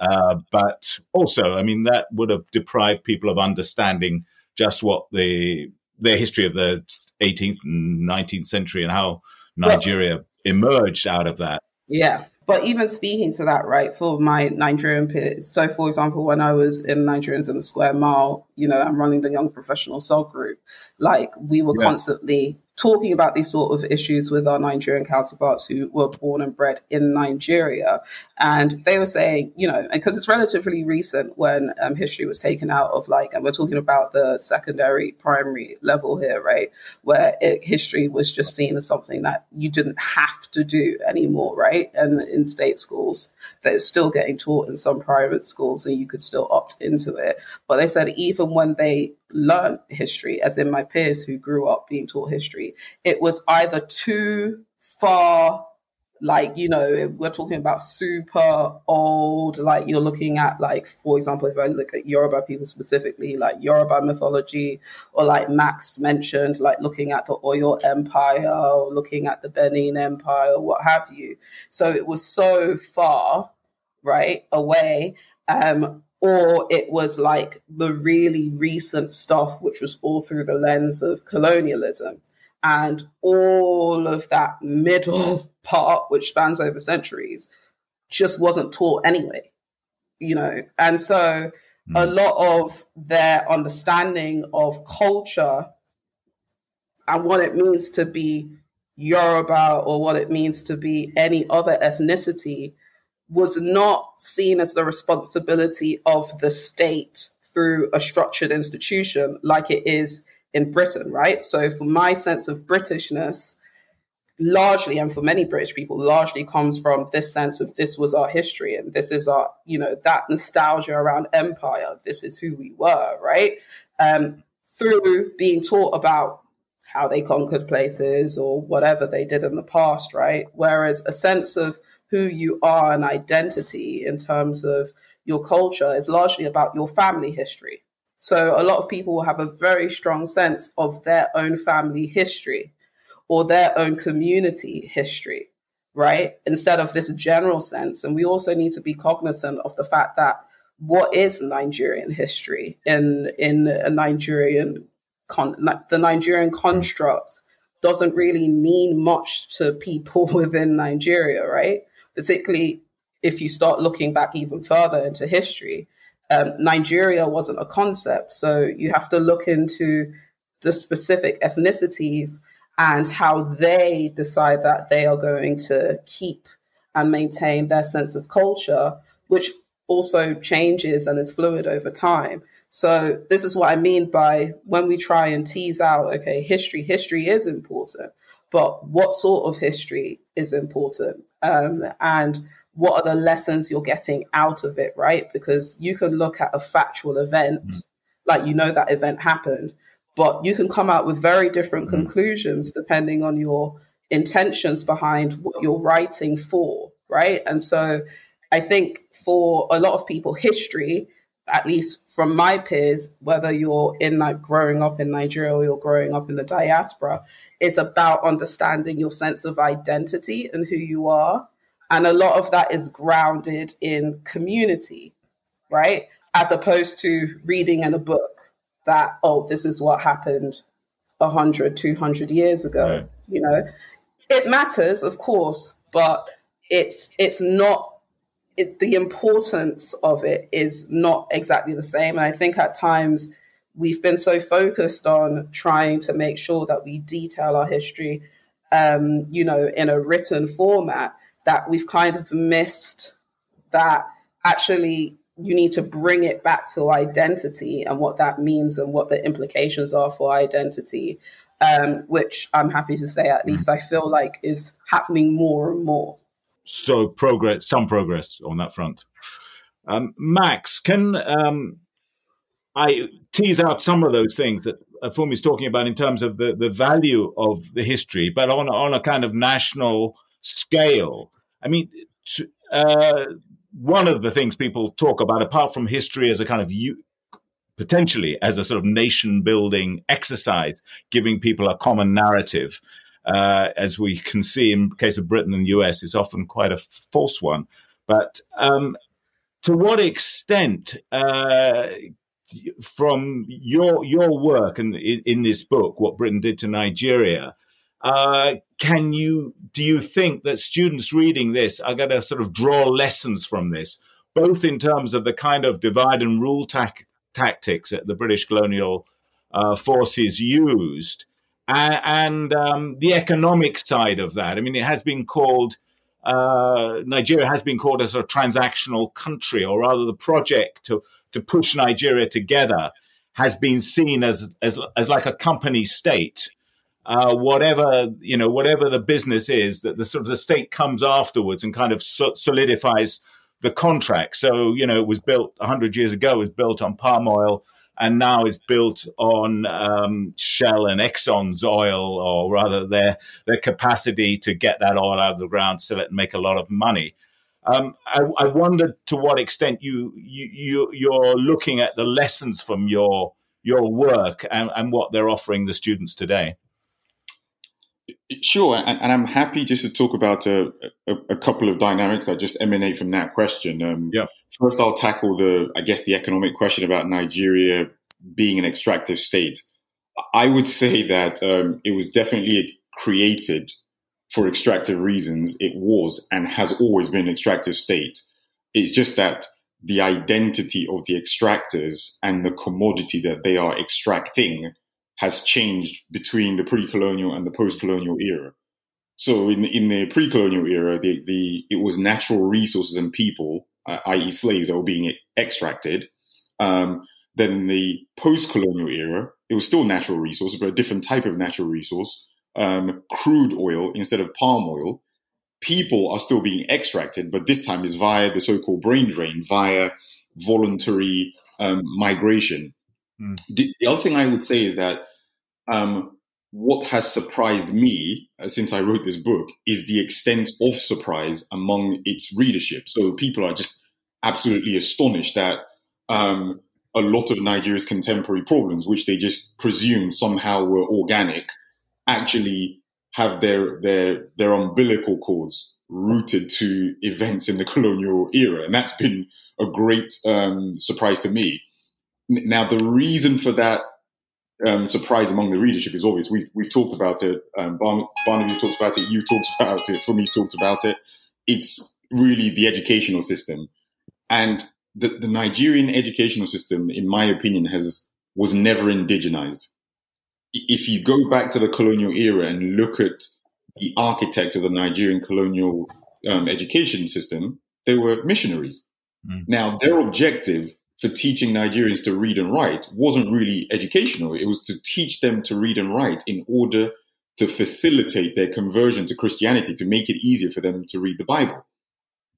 But also, I mean, that would have deprived people of understanding just what their history of the 18th and 19th century and how Nigeria emerged out of that. Yeah. But even speaking to that, right, for my Nigerian peers, so for example, when I was in Nigerians in the Square Mile, you know, I'm running the Young Professional Cell Group, like we were constantly talking about these sort of issues with our Nigerian counterparts who were born and bred in Nigeria. And they were saying, you know, because it's relatively recent when history was taken out of, like, and we're talking about the secondary, primary level here, right, where history was just seen as something that you didn't have to do anymore, right? And in state schools, that it's still getting taught in some private schools and you could still opt into it. But they said even when they learn history, as in my peers who grew up being taught history, it was either too far, like, you know, we're talking about super old, like you're looking at, like, for example, if I look at Yoruba people specifically, like Yoruba mythology, or like Max mentioned, like looking at the Oyo Empire, or looking at the Benin Empire, or what have you. So it was so far, right, away, or it was like the really recent stuff, which was all through the lens of colonialism. And all of that middle part, which spans over centuries, just wasn't taught anyway, you know. And so a lot of their understanding of culture and what it means to be Yoruba or what it means to be any other ethnicity was not seen as the responsibility of the state through a structured institution like it is in Britain, right? So for my sense of Britishness, largely, and for many British people, largely comes from this sense of this was our history and this is our, you know, that nostalgia around empire, this is who we were, right? Through being taught about how they conquered places or whatever they did in the past, right? Whereas a sense of who you are and identity in terms of your culture is largely about your family history. So a lot of people will have a very strong sense of their own family history or their own community history, right? Instead of this general sense. And we also need to be cognizant of the fact that what is Nigerian history in a Nigerian, the Nigerian construct doesn't really mean much to people within Nigeria, right? Particularly if you start looking back even further into history. Nigeria wasn't a concept. So you have to look into the specific ethnicities and how they decide that they are going to keep and maintain their sense of culture, which also changes and is fluid over time. So this is what I mean by when we try and tease out, okay, history is important, but what sort of history is important? And what are the lessons you're getting out of it, right? Because you can look at a factual event, like, you know, that event happened, but you can come out with very different conclusions depending on your intentions behind what you're writing for, right? And so I think for a lot of people, history, at least from my peers, whether you're in, like, growing up in Nigeria or you're growing up in the diaspora, it's about understanding your sense of identity and who you are. And a lot of that is grounded in community, right? As opposed to reading in a book that, oh, this is what happened 100, 200 years ago, right. You know? It matters, of course, but it's not... the importance of it is not exactly the same. And I think at times we've been so focused on trying to make sure that we detail our history, you know, in a written format, that we've kind of missed that actually you need to bring it back to identity and what that means and what the implications are for identity, which I'm happy to say, at least I feel like, is happening more and more. So progress, some progress on that front. Max, can I tease out some of those things that Funmi is talking about in terms of the value of the history, but on a kind of national scale? I mean, one of the things people talk about, apart from history as a kind of potentially as a sort of nation-building exercise, giving people a common narrative, as we can see in the case of Britain and the US, is often quite a false one. But to what extent, from your work in this book, What Britain Did to Nigeria, Do you think that students reading this are going to sort of draw lessons from this, both in terms of the kind of divide and rule tactics that the British colonial forces used, and the economic side of that? I mean, it has been called, Nigeria has been called as a transactional country, or rather the project to push Nigeria together has been seen as like a company state. Whatever the business is, that the sort of the state comes afterwards and kind of solidifies the contract. So, you know, it was built 100 years ago, it was built on palm oil, and now it's built on Shell and Exxon's oil, or rather their capacity to get that oil out of the ground, sell it and make a lot of money. I wondered to what extent you're looking at the lessons from your work and what they're offering the students today. Sure, and I'm happy just to talk about a couple of dynamics that just emanate from that question. First, I'll tackle the economic question about Nigeria being an extractive state. I would say that it was definitely created for extractive reasons. It was and has always been an extractive state. It's just that the identity of the extractors and the commodity that they are extracting has changed between the pre-colonial and the post-colonial era. So in the pre-colonial era, it was natural resources and people, i.e. slaves, that were being extracted. Then the post-colonial era, it was still natural resources, but a different type of natural resource, crude oil instead of palm oil. People are still being extracted, but this time is via the so-called brain drain, via voluntary migration. Mm. The other thing I would say is that what has surprised me since I wrote this book is the extent of surprise among its readership. So people are just absolutely astonished that a lot of Nigeria's contemporary problems, which they just presumed somehow were organic, actually have their umbilical cords rooted to events in the colonial era. And that's been a great surprise to me. Now, the reason for that surprise among the readership is obvious. We've talked about it. Barnaby talks about it. You talked about it. Funmi's talked about it. It's really the educational system. And the Nigerian educational system, in my opinion, was never indigenized. If you go back to the colonial era and look at the architect of the Nigerian colonial education system, they were missionaries. Mm. Now, their objective for teaching Nigerians to read and write wasn't really educational. It was to teach them to read and write in order to facilitate their conversion to Christianity, to make it easier for them to read the Bible.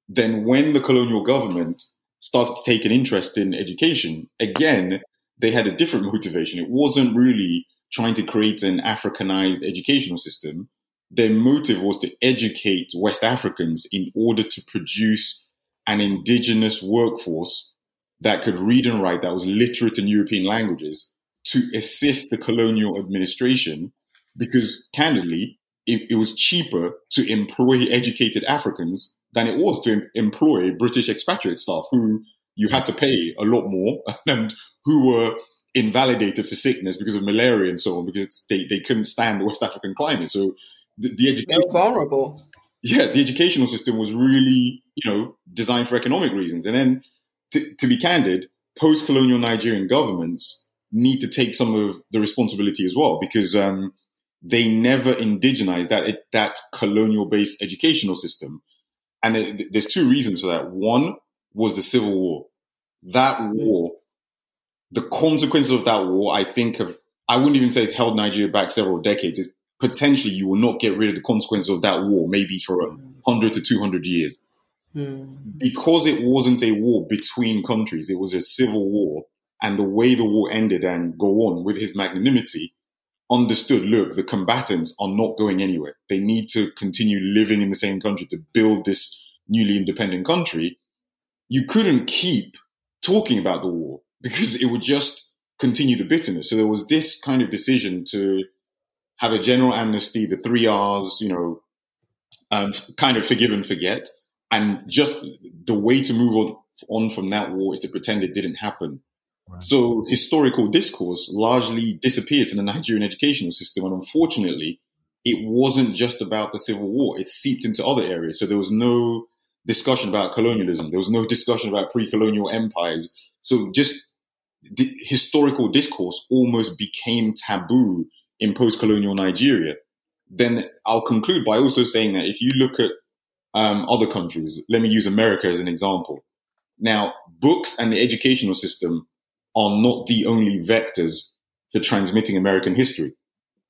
Then when the colonial government started to take an interest in education, again, they had a different motivation. It wasn't really trying to create an Africanized educational system. Their motive was to educate West Africans in order to produce an indigenous workforce that could read and write, that was literate in European languages, to assist the colonial administration, because candidly, it was cheaper to employ educated Africans than it was to employ British expatriate staff, who you had to pay a lot more and who were invalidated for sickness because of malaria and so on, because they couldn't stand the West African climate. So the education, vulnerable. Yeah, the educational system was really, designed for economic reasons. And then, to be candid, post-colonial Nigerian governments need to take some of the responsibility as well, because they never indigenized that colonial-based educational system. And there's two reasons for that. One was the Civil War. The consequences of that war, I wouldn't even say it's held Nigeria back several decades. It's potentially you will not get rid of the consequences of that war, maybe for 100 to 200 years. Because it wasn't a war between countries, it was a civil war, and the way the war ended, and Gowon, with his magnanimity, understood, look, the combatants are not going anywhere. They need to continue living in the same country to build this newly independent country. You couldn't keep talking about the war because it would just continue the bitterness. So there was this kind of decision to have a general amnesty, the 3 R's, kind of forgive and forget. And just the way to move on from that war is to pretend it didn't happen. Right. So historical discourse largely disappeared from the Nigerian educational system. And unfortunately, it wasn't just about the Civil War. It seeped into other areas. So there was no discussion about colonialism. There was no discussion about pre-colonial empires. So just the historical discourse almost became taboo in post-colonial Nigeria. Then I'll conclude by also saying that if you look at other countries, let me use America as an example. Now, books and the educational system are not the only vectors for transmitting American history.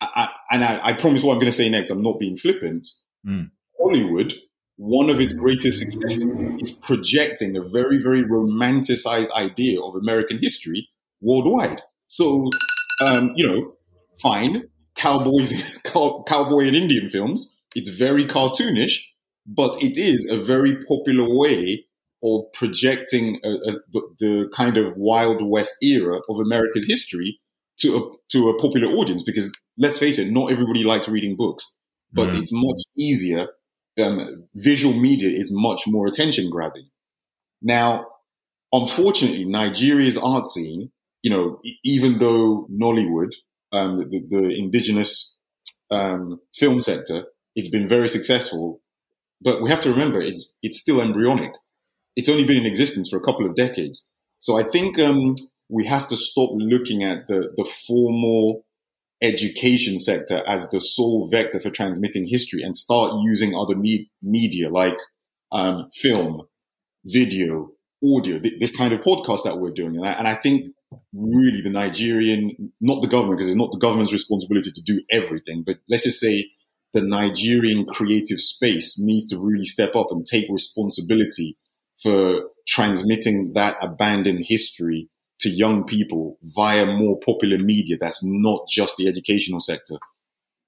I promise what I'm going to say next, I'm not being flippant. Hollywood, one of its greatest successes is projecting a very, very romanticized idea of American history worldwide. So, you know, fine, cowboy and Indian films, it's very cartoonish, but it is a very popular way of projecting the kind of Wild West era of America's history to a popular audience, because let's face it, not everybody likes reading books, but it's much easier. Visual media is much more attention grabbing. Now, unfortunately, Nigeria's art scene, you know, even though Nollywood, the indigenous film sector, it's been very successful, but we have to remember it's still embryonic. It's only been in existence for a couple of decades. So I think we have to stop looking at the formal education sector as the sole vector for transmitting history and start using other media like film, video, audio, this kind of podcast that we're doing. And I think really the Nigerian, not the government, because it's not the government's responsibility to do everything, but let's just say the Nigerian creative space needs to really step up and take responsibility for transmitting that abandoned history to young people via more popular media that's not just the educational sector.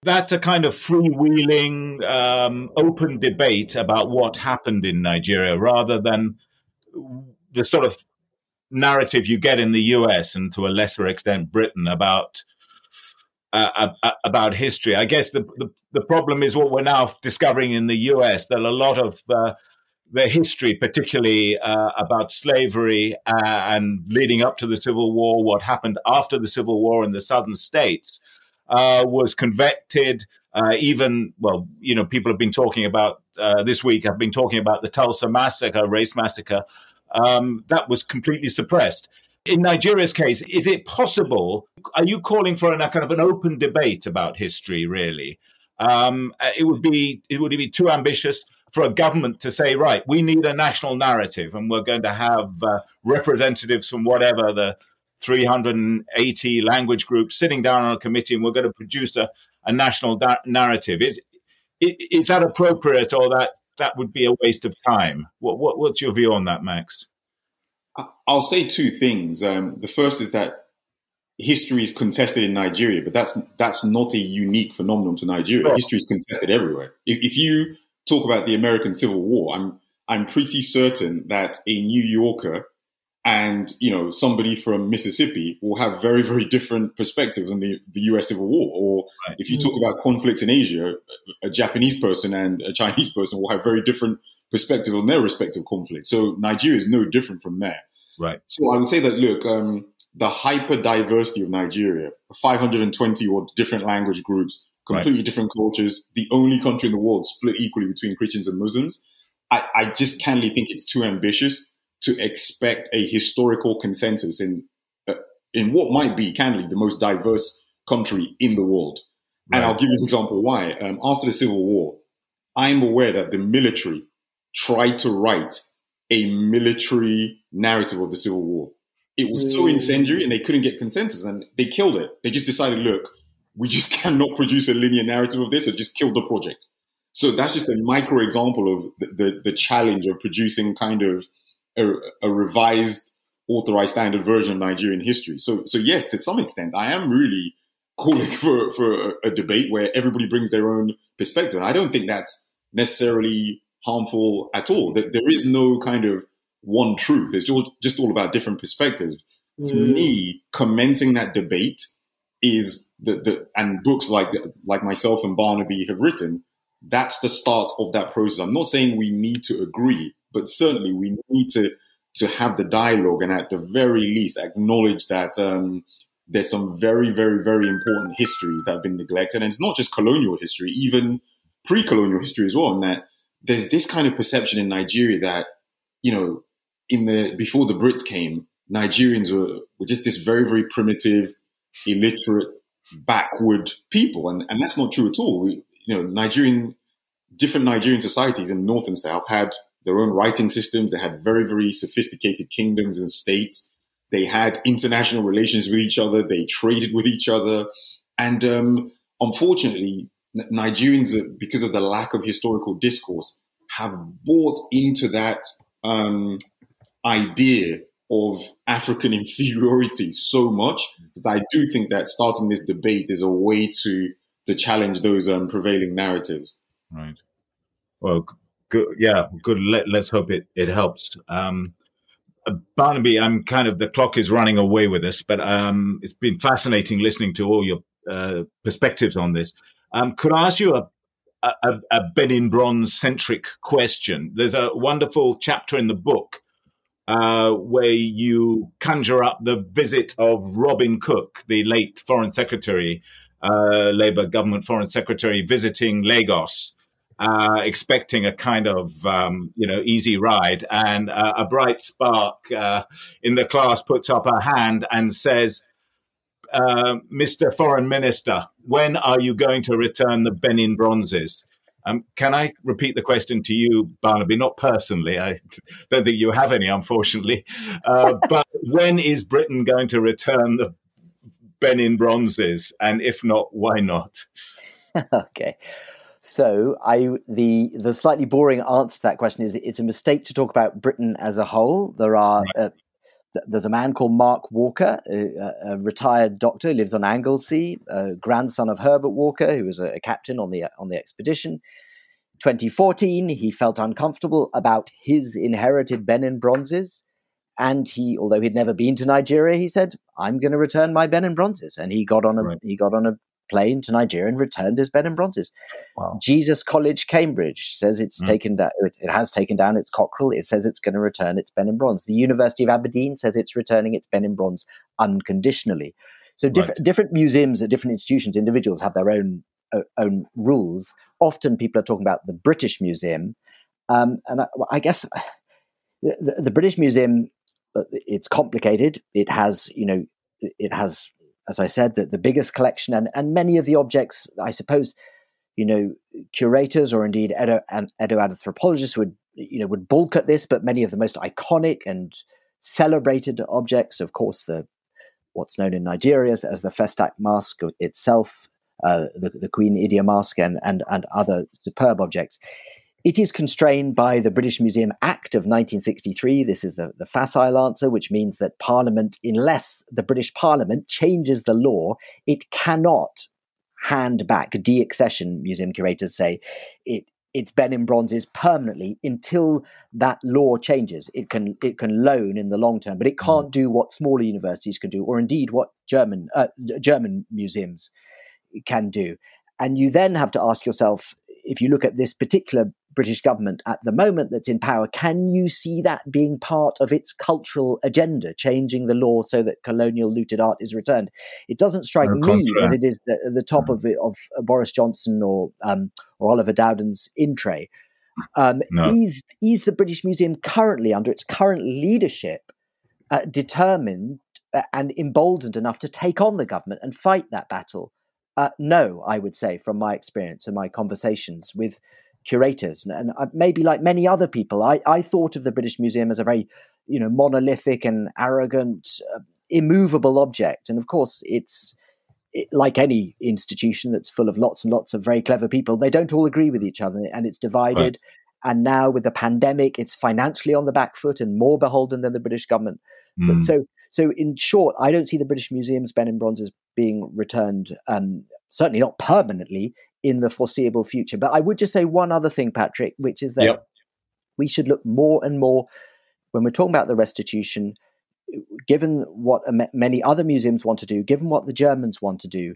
That's a kind of freewheeling, open debate about what happened in Nigeria rather than the sort of narrative you get in the US and to a lesser extent Britain about history. I guess the problem is what we're now discovering in the US, that a lot of the history, particularly about slavery and leading up to the Civil War, what happened after the Civil War in the southern states, was convected. People have been talking about this week, I've been talking about the Tulsa massacre, race massacre, that was completely suppressed. In Nigeria's case, is it possible? Are you calling for a kind of an open debate about history, really? It would be too ambitious for a government to say, right, we need a national narrative and we're going to have representatives from whatever the 380 language groups sitting down on a committee and we're going to produce a national narrative. Is that appropriate, or that would be a waste of time? What's your view on that, Max? I'll say two things. The first is that history is contested in Nigeria, but that's not a unique phenomenon to Nigeria. Sure. History is contested everywhere. If you talk about the American Civil War, I'm pretty certain that a New Yorker and, you know, somebody from Mississippi will have very, very different perspectives on the US Civil War. Or right. If you talk about conflicts in Asia, a Japanese person and a Chinese person will have very different perspectives on their respective conflicts. So Nigeria is no different from there. Right. So I would say that, look, the hyper diversity of Nigeria, 520 odd different language groups, completely right. Different cultures, the only country in the world split equally between Christians and Muslims. I just candidly think it's too ambitious to expect a historical consensus in what might be, candidly, the most diverse country in the world. Right. And I'll give you an example why. After the Civil War, I'm aware that the military tried to write a military narrative of the Civil War. It was so incendiary and they couldn't get consensus and they killed it. They just decided, look, we just cannot produce a linear narrative of this, or just kill the project. So that's just a micro example of the challenge of producing kind of a revised, authorized standard version of Nigerian history. So yes, to some extent, I am really calling for a debate where everybody brings their own perspective. I don't think that's necessarily harmful at all. There is no kind of one truth. It's just all about different perspectives. To me, commencing that debate is... And books like myself and Barnaby have written, that's the start of that process. I'm not saying we need to agree, but certainly we need to have the dialogue and at the very least acknowledge that there's some very, very, very important histories that have been neglected. And it's not just colonial history, even pre-colonial history as well, in that there's this kind of perception in Nigeria that, you know, before the Brits came, Nigerians were just this very, very primitive, illiterate, backward people. And that's not true at all. Different Nigerian societies in North and South had their own writing systems. They had very, very sophisticated kingdoms and states. They had international relations with each other. They traded with each other. And unfortunately, Nigerians, because of the lack of historical discourse, have bought into that idea of African inferiority so much that I do think that starting this debate is a way to challenge those prevailing narratives. Right. Well, good. Yeah, good. Let's hope it helps. Barnaby, I'm kind of, the clock is running away with us, but it's been fascinating listening to all your perspectives on this. Could I ask you a Benin Bronze centric question? There's a wonderful chapter in the book where you conjure up the visit of Robin Cook, the late Foreign Secretary, Labour government Foreign Secretary, visiting Lagos, expecting a kind of, easy ride. And a bright spark in the class puts up her hand and says, Mr. Foreign Minister, when are you going to return the Benin Bronzes? Can I repeat the question to you, Barnaby? Not personally. I don't think you have any, unfortunately. But when is Britain going to return the Benin Bronzes? And if not, why not? Okay. So the slightly boring answer to that question is it's a mistake to talk about Britain as a whole. There's a man called Mark Walker, a retired doctor who lives on Anglesey, a grandson of Herbert Walker, who was a captain on the expedition. 2014, he felt uncomfortable about his inherited Benin Bronzes. And he, although he'd never been to Nigeria, he said, "I'm going to return my Benin Bronzes." And he got on a plane to Nigeria and returned his Benin Bronzes. Wow. Jesus College, Cambridge, says it's taken down. It has taken down its cockerel. It says it's going to return its Benin Bronze. The University of Aberdeen says it's returning its Benin Bronze unconditionally. So different museums at different institutions, individuals have their own rules. Often people are talking about the British Museum, and I guess the British Museum. It's complicated. It has, as I said, the biggest collection and many of the objects, I suppose, curators or indeed Edo anthropologists would balk at this, but many of the most iconic and celebrated objects, of course, what's known in Nigeria as the Festac mask itself, the Queen Idia mask and other superb objects. It is constrained by the British Museum Act of 1963. This is the facile answer, which means that Parliament, unless the British Parliament changes the law, it cannot hand back de-accession, museum curators say, its Benin Bronzes permanently until that law changes. It can loan in the long term, but it can't do what smaller universities can do, or indeed what German museums can do. And you then have to ask yourself, if you look at this particular British government at the moment that's in power, can you see that being part of its cultural agenda, changing the law so that colonial looted art is returned? It doesn't strike me that it is the top of Boris Johnson or Oliver Dowden's in tray. Is the British Museum currently, under its current leadership, determined and emboldened enough to take on the government and fight that battle? No, I would say, from my experience and my conversations with curators, and maybe like many other people, I thought of the British Museum as a very, monolithic and arrogant, immovable object. And of course, it's like any institution that's full of lots and lots of very clever people. They don't all agree with each other, and it's divided. Right. And now with the pandemic, it's financially on the back foot and more beholden than the British government. So in short, I don't see the British Museum's Benin Bronzes being returned, certainly not permanently, in the foreseeable future. But I would just say one other thing, Patrick, which is that we should look more and more, when we're talking about the restitution, given what many other museums want to do, given what the Germans want to do,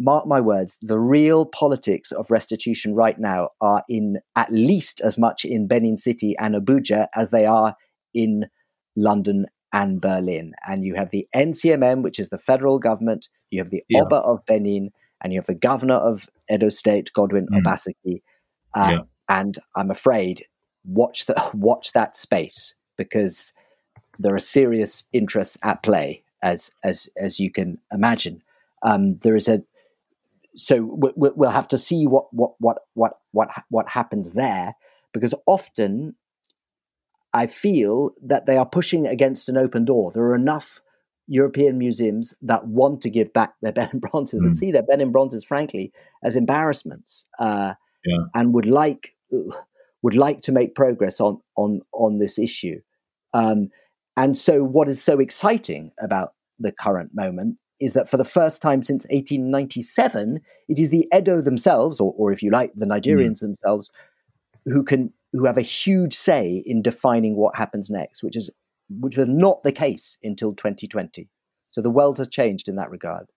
mark my words, the real politics of restitution right now are in at least as much in Benin City and Abuja as they are in London and Berlin. And you have the NCMM, which is the federal government. You have the Oba of Benin, and you have the governor of Edo State, Godwin Obaseki. And I'm afraid, watch that space, because there are serious interests at play, as you can imagine. We'll have to see what happens there, because often I feel that they are pushing against an open door. There are enough European museums that want to give back their Benin Bronzes and see their Benin Bronzes, frankly, as embarrassments, and would like to make progress on this issue. And so what is so exciting about the current moment is that for the first time since 1897, it is the Edo themselves, or if you like, the Nigerians themselves, who have a huge say in defining what happens next, which was not the case until 2020. So the world has changed in that regard.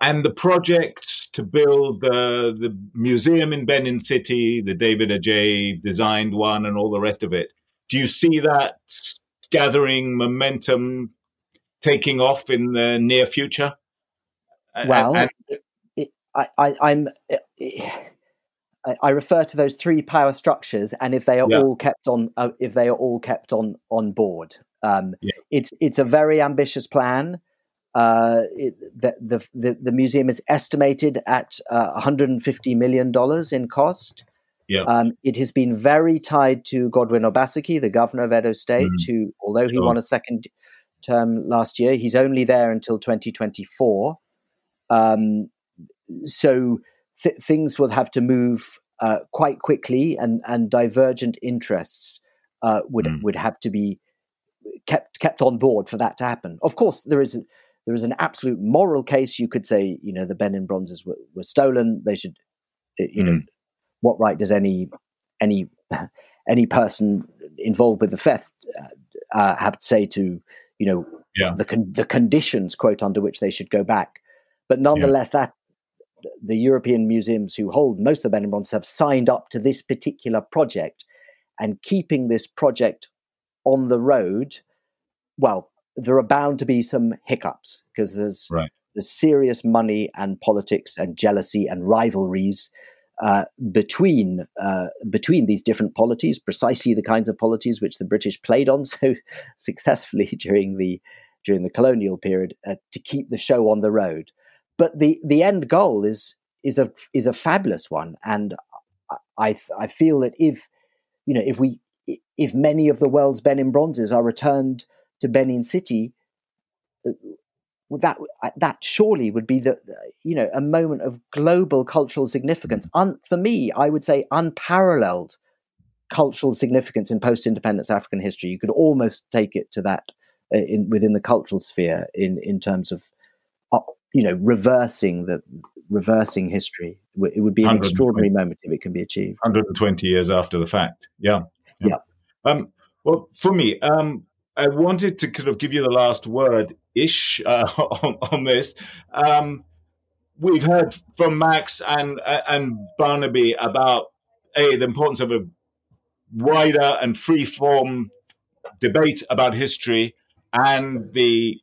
And the project to build the museum in Benin City, the David Ajay designed one, and all the rest of it, do you see that gathering momentum, taking off in the near future? Well, I refer to those three power structures, and if they are all kept on, on board, it's a very ambitious plan. The museum is estimated at $150 million in cost. Yeah. It has been very tied to Godwin Obaseki, the governor of Edo State, who, although he won a second term last year, he's only there until 2024. So things will have to move quite quickly, and divergent interests would have to be kept on board for that to happen. Of course, there is an absolute moral case. You could say, the Benin Bronzes were stolen. They should, what right does any person involved with the theft have to say to the conditions, quote, under which they should go back? But nonetheless, that the European museums who hold most of the Benin Bronzes have signed up to this particular project, and keeping this project on the road. Well, there are bound to be some hiccups, because there's serious money and politics and jealousy and rivalries between these different polities, precisely the kinds of polities which the British played on so successfully during the colonial period to keep the show on the road. But the end goal is a fabulous one, and I feel that if many of the world's Benin Bronzes are returned to Benin City, that surely would be a moment of global cultural significance. For me, I would say unparalleled cultural significance in post-independence African history. You could almost take it to that within the cultural sphere in terms of reversing history. It would be an extraordinary moment if it can be achieved. 120 years after the fact. Yeah. Well, for me, I wanted to kind of give you the last word-ish on this. We've heard from Max and Barnaby about the importance of a wider and free-form debate about history, and the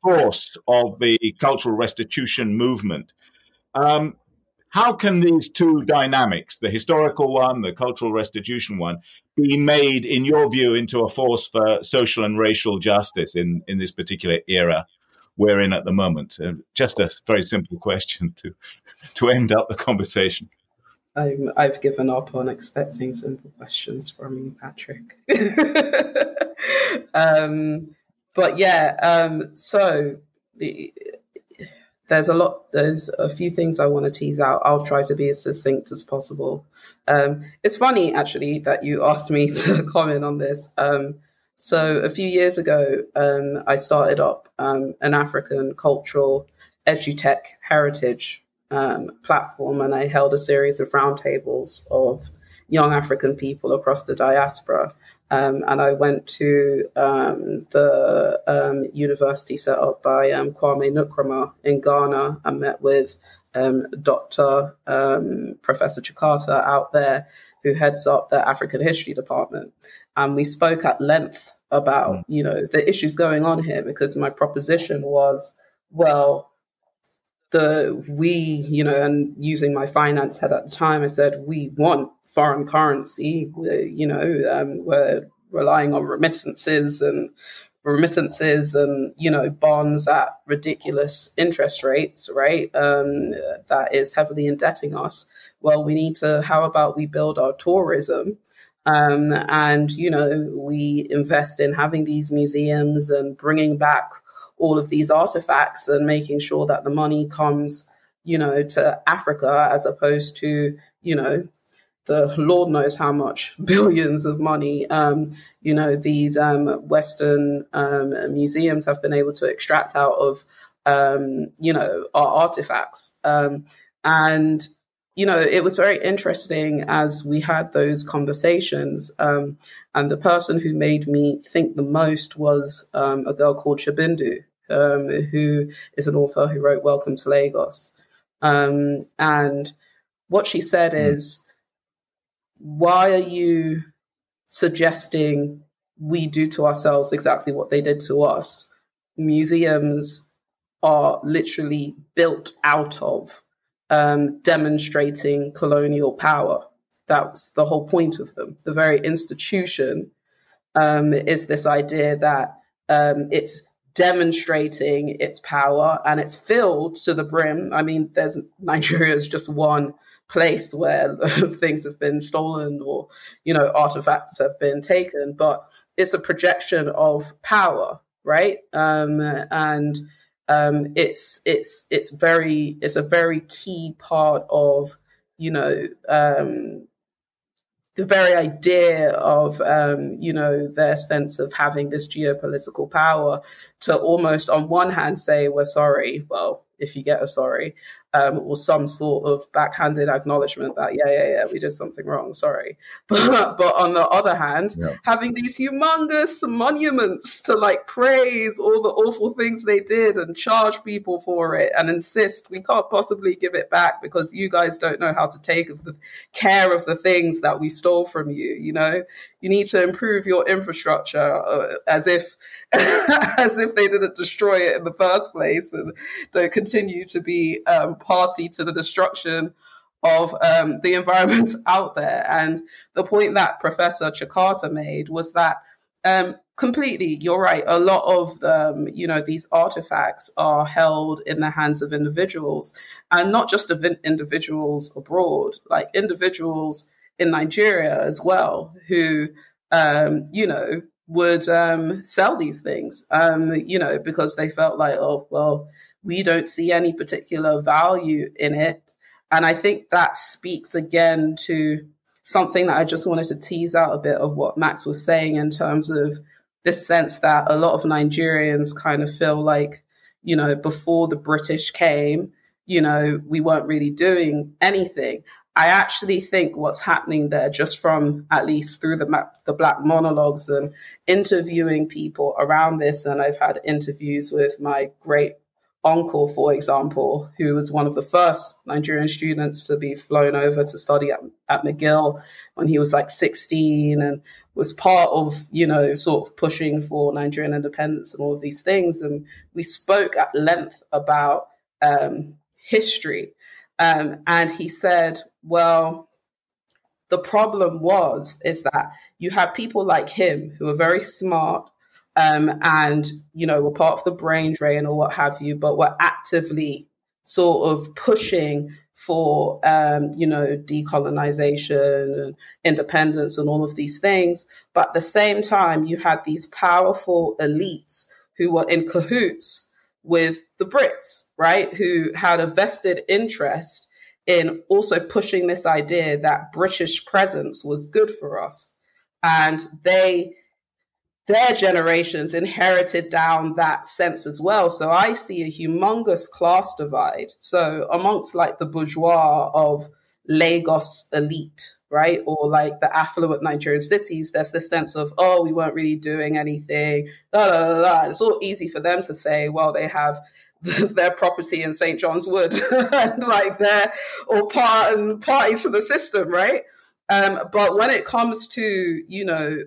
force of the cultural restitution movement. How can these two dynamics, the historical one, the cultural restitution one, be made, in your view, into a force for social and racial justice in this particular era we're in at the moment? Just a very simple question to end up the conversation. I've given up on expecting simple questions from you, Patrick. There's a few things I want to tease out. I'll try to be as succinct as possible. It's funny, actually, that you asked me to comment on this. So a few years ago, I started up an African cultural edutech heritage platform, and I held a series of roundtables of young African people across the diaspora. And I went to the university set up by Kwame Nkrumah in Ghana. I met with Professor Chikata out there, who heads up the African History Department. And we spoke at length about, you know, the issues going on here, because my proposition was, well, and using my finance head at the time, I said, we want foreign currency, we're relying on remittances and, you know, bonds at ridiculous interest rates, right? That is heavily indebting us. Well, we need to, how about we build our tourism? And, you know, we invest in having these museums and bringing back all of these artifacts and making sure that the money comes, you know, to Africa, as opposed to, you know, the Lord knows how much billions of money, you know, these Western museums have been able to extract out of, you know, our artifacts. And, you know, it was very interesting as we had those conversations. And the person who made me think the most was a girl called Chibundu, who is an author who wrote Welcome to Lagos. And what she said is, why are you suggesting we do to ourselves exactly what they did to us? Museums are literally built out of demonstrating colonial power. That was the whole point of them. The very institution is this idea that it's demonstrating its power, and it's filled to the brim. I mean, Nigeria is just one place where things have been stolen or, you know, artifacts have been taken, but it's a projection of power, right? It's a very key part of, you know, the very idea of, you know, their sense of having this geopolitical power to almost on one hand say, we're sorry, well, if you get a sorry, or some sort of backhanded acknowledgement that, yeah, we did something wrong, sorry. But on the other hand, having these humongous monuments to like praise all the awful things they did and charge people for it and insist we can't possibly give it back because you guys don't know how to take care of the things that we stole from you, you know? You need to improve your infrastructure as if they didn't destroy it in the first place and don't continue to be party to the destruction of the environments out there. And the point that Professor Chikata made was that completely, you're right, a lot of you know, these artifacts are held in the hands of individuals, and not just of individuals abroad, like individuals in Nigeria as well, who you know, would sell these things, you know, because they felt like, oh, well, we don't see any particular value in it. And I think that speaks again to something that I just wanted to tease out a bit of what Max was saying in terms of this sense that a lot of Nigerians kind of feel like, you know, before the British came, you know, we weren't really doing anything. I actually think what's happening there, just from at least through the Black Monologues and interviewing people around this, and I've had interviews with my great uncle, for example, who was one of the first Nigerian students to be flown over to study at McGill when he was like 16, and was part of, you know, sort of pushing for Nigerian independence and all of these things. And we spoke at length about history. And he said, well, the problem is that you had people like him who were very smart, and, you know, were part of the brain drain or what have you, but were actively sort of pushing for, you know, decolonization and independence and all of these things. But at the same time, you had these powerful elites who were in cahoots with the Brits, right, who had a vested interest in also pushing this idea that British presence was good for us. And their generations inherited down that sense as well. So I see a humongous class divide. So amongst like the bourgeois of Lagos elite, right, or like the affluent Nigerian cities, there's this sense of, oh, we weren't really doing anything, la, la, la, la. It's all easy for them to say, well, they have their property in St. John's Wood, and like they're all party to the system, right? But when it comes to, you know,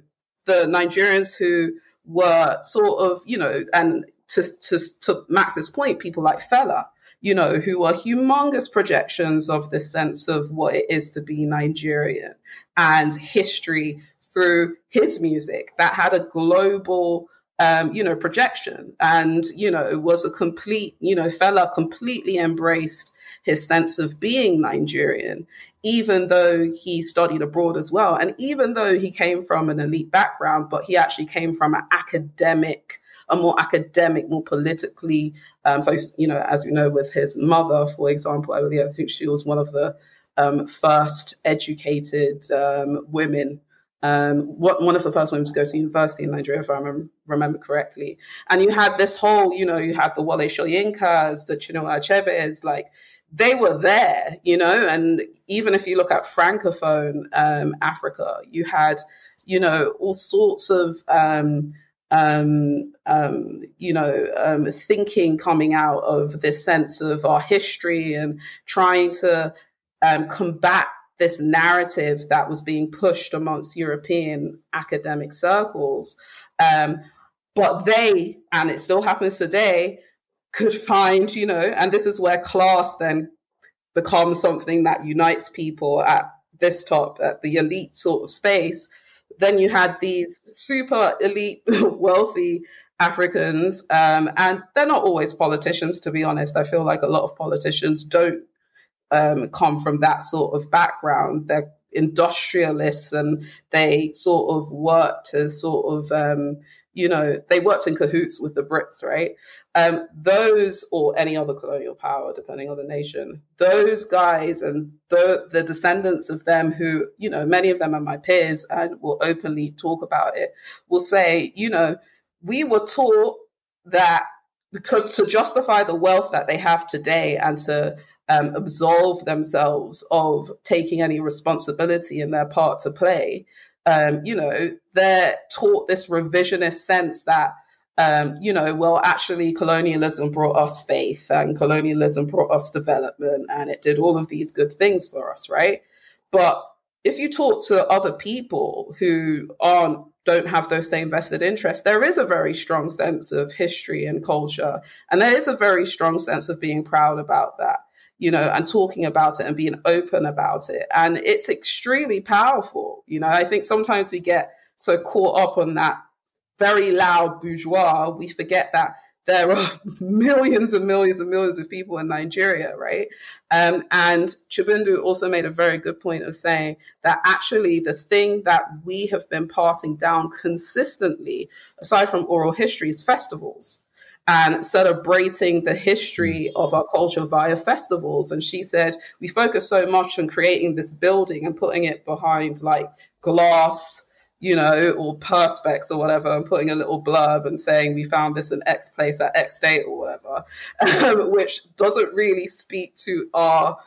the Nigerians who were sort of, you know, and to Max's point, people like Fela, you know, who are humongous projections of this sense of what it is to be Nigerian and history through his music that had a global, you know, projection and, you know, was a complete, you know, Fela completely embraced his sense of being Nigerian, even though he studied abroad as well. And even though he came from an elite background, but he actually came from an academic, a more academic, more politically, you know, as you know, with his mother, for example, I think she was one of the first educated women, one of the first women to go to university in Nigeria, if I remember correctly. And you had this whole, you know, you had the Wole Soyinkas, the Chinua Achebes, like they were there, you know. And even if you look at Francophone Africa, you had, you know, all sorts of thinking coming out of this sense of our history and trying to combat this narrative that was being pushed amongst European academic circles. But they, and it still happens today, could find, you know, and this is where class then becomes something that unites people at this top, at the elite sort of space. Then you had these super elite, wealthy Africans, and they're not always politicians, to be honest. I feel like a lot of politicians don't come from that sort of background. They're industrialists and they sort of worked as sort of, you know, they worked in cahoots with the Brits, right? Those or any other colonial power, depending on the nation, those guys and the descendants of them who, you know, many of them are my peers and will openly talk about it, will say, you know, we were taught that because to justify the wealth that they have today and to absolve themselves of taking any responsibility in their part to play, you know, they're taught this revisionist sense that, you know, well, actually colonialism brought us faith and colonialism brought us development and it did all of these good things for us, right? But if you talk to other people who don't have those same vested interests, there is a very strong sense of history and culture, and there is a very strong sense of being proud about that, you know, and talking about it and being open about it. And it's extremely powerful. You know, I think sometimes we get so caught up on that very loud bourgeois, we forget that there are millions and millions and millions of people in Nigeria, right? And Chibundu also made a very good point of saying that actually the thing that we have been passing down consistently, aside from oral history, is festivals, and celebrating the history of our culture via festivals. And she said, we focus so much on creating this building and putting it behind like glass, you know, or perspex or whatever, and putting a little blurb and saying we found this in X place at X date or whatever, which doesn't really speak to our,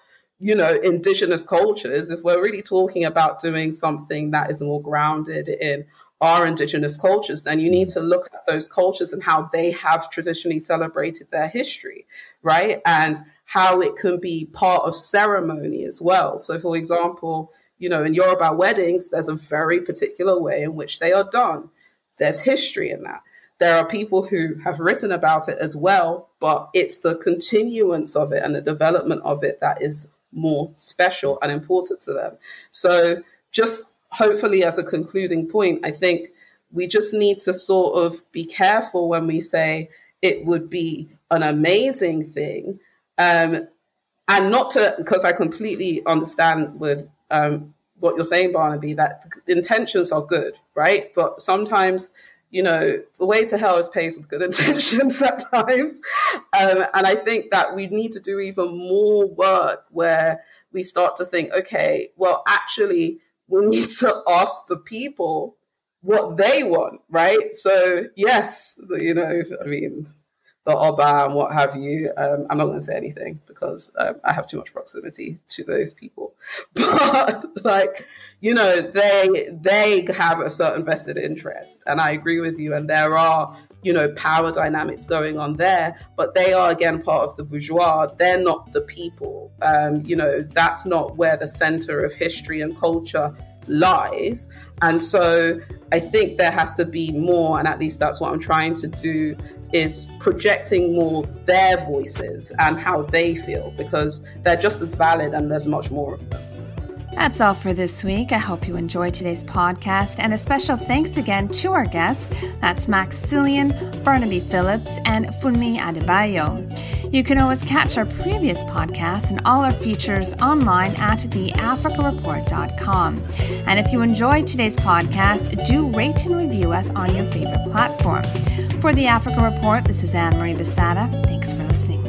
you know, indigenous cultures. If we're really talking about doing something that is more grounded in our indigenous cultures, then you need to look at those cultures and how they have traditionally celebrated their history, right? And how it can be part of ceremony as well. So for example, you know, in Yoruba weddings, there's a very particular way in which they are done. There's history in that. There are people who have written about it as well, but it's the continuance of it and the development of it that is more special and important to them. So just hopefully, as a concluding point, I think we just need to sort of be careful when we say it would be an amazing thing, and not to, because I completely understand with what you're saying, Barnaby, that intentions are good, right? But sometimes, you know, the way to hell is paved with good intentions at times. And I think that we need to do even more work where we start to think, okay, well, actually, we need to ask the people what they want, right? So yes, you know, I mean, the Oba and what have you, I'm not going to say anything because I have too much proximity to those people. But like, you know, they have a certain vested interest, and I agree with you. And there are, you know, power dynamics going on there, but they are again part of the bourgeois. They're not the people. You know, that's not where the center of history and culture lies. And so I think there has to be more, and at least that's what I'm trying to do, is projecting more their voices and how they feel, because they're just as valid and there's much more of them. That's all for this week. I hope you enjoyed today's podcast, and a special thanks again to our guests. That's Max Siollun, Barnaby Phillips, and Funmi Adebayo. You can always catch our previous podcasts and all our features online at theafricareport.com. And if you enjoyed today's podcast, do rate and review us on your favorite platform. For The Africa Report, this is Anne Marie Basada. Thanks for listening.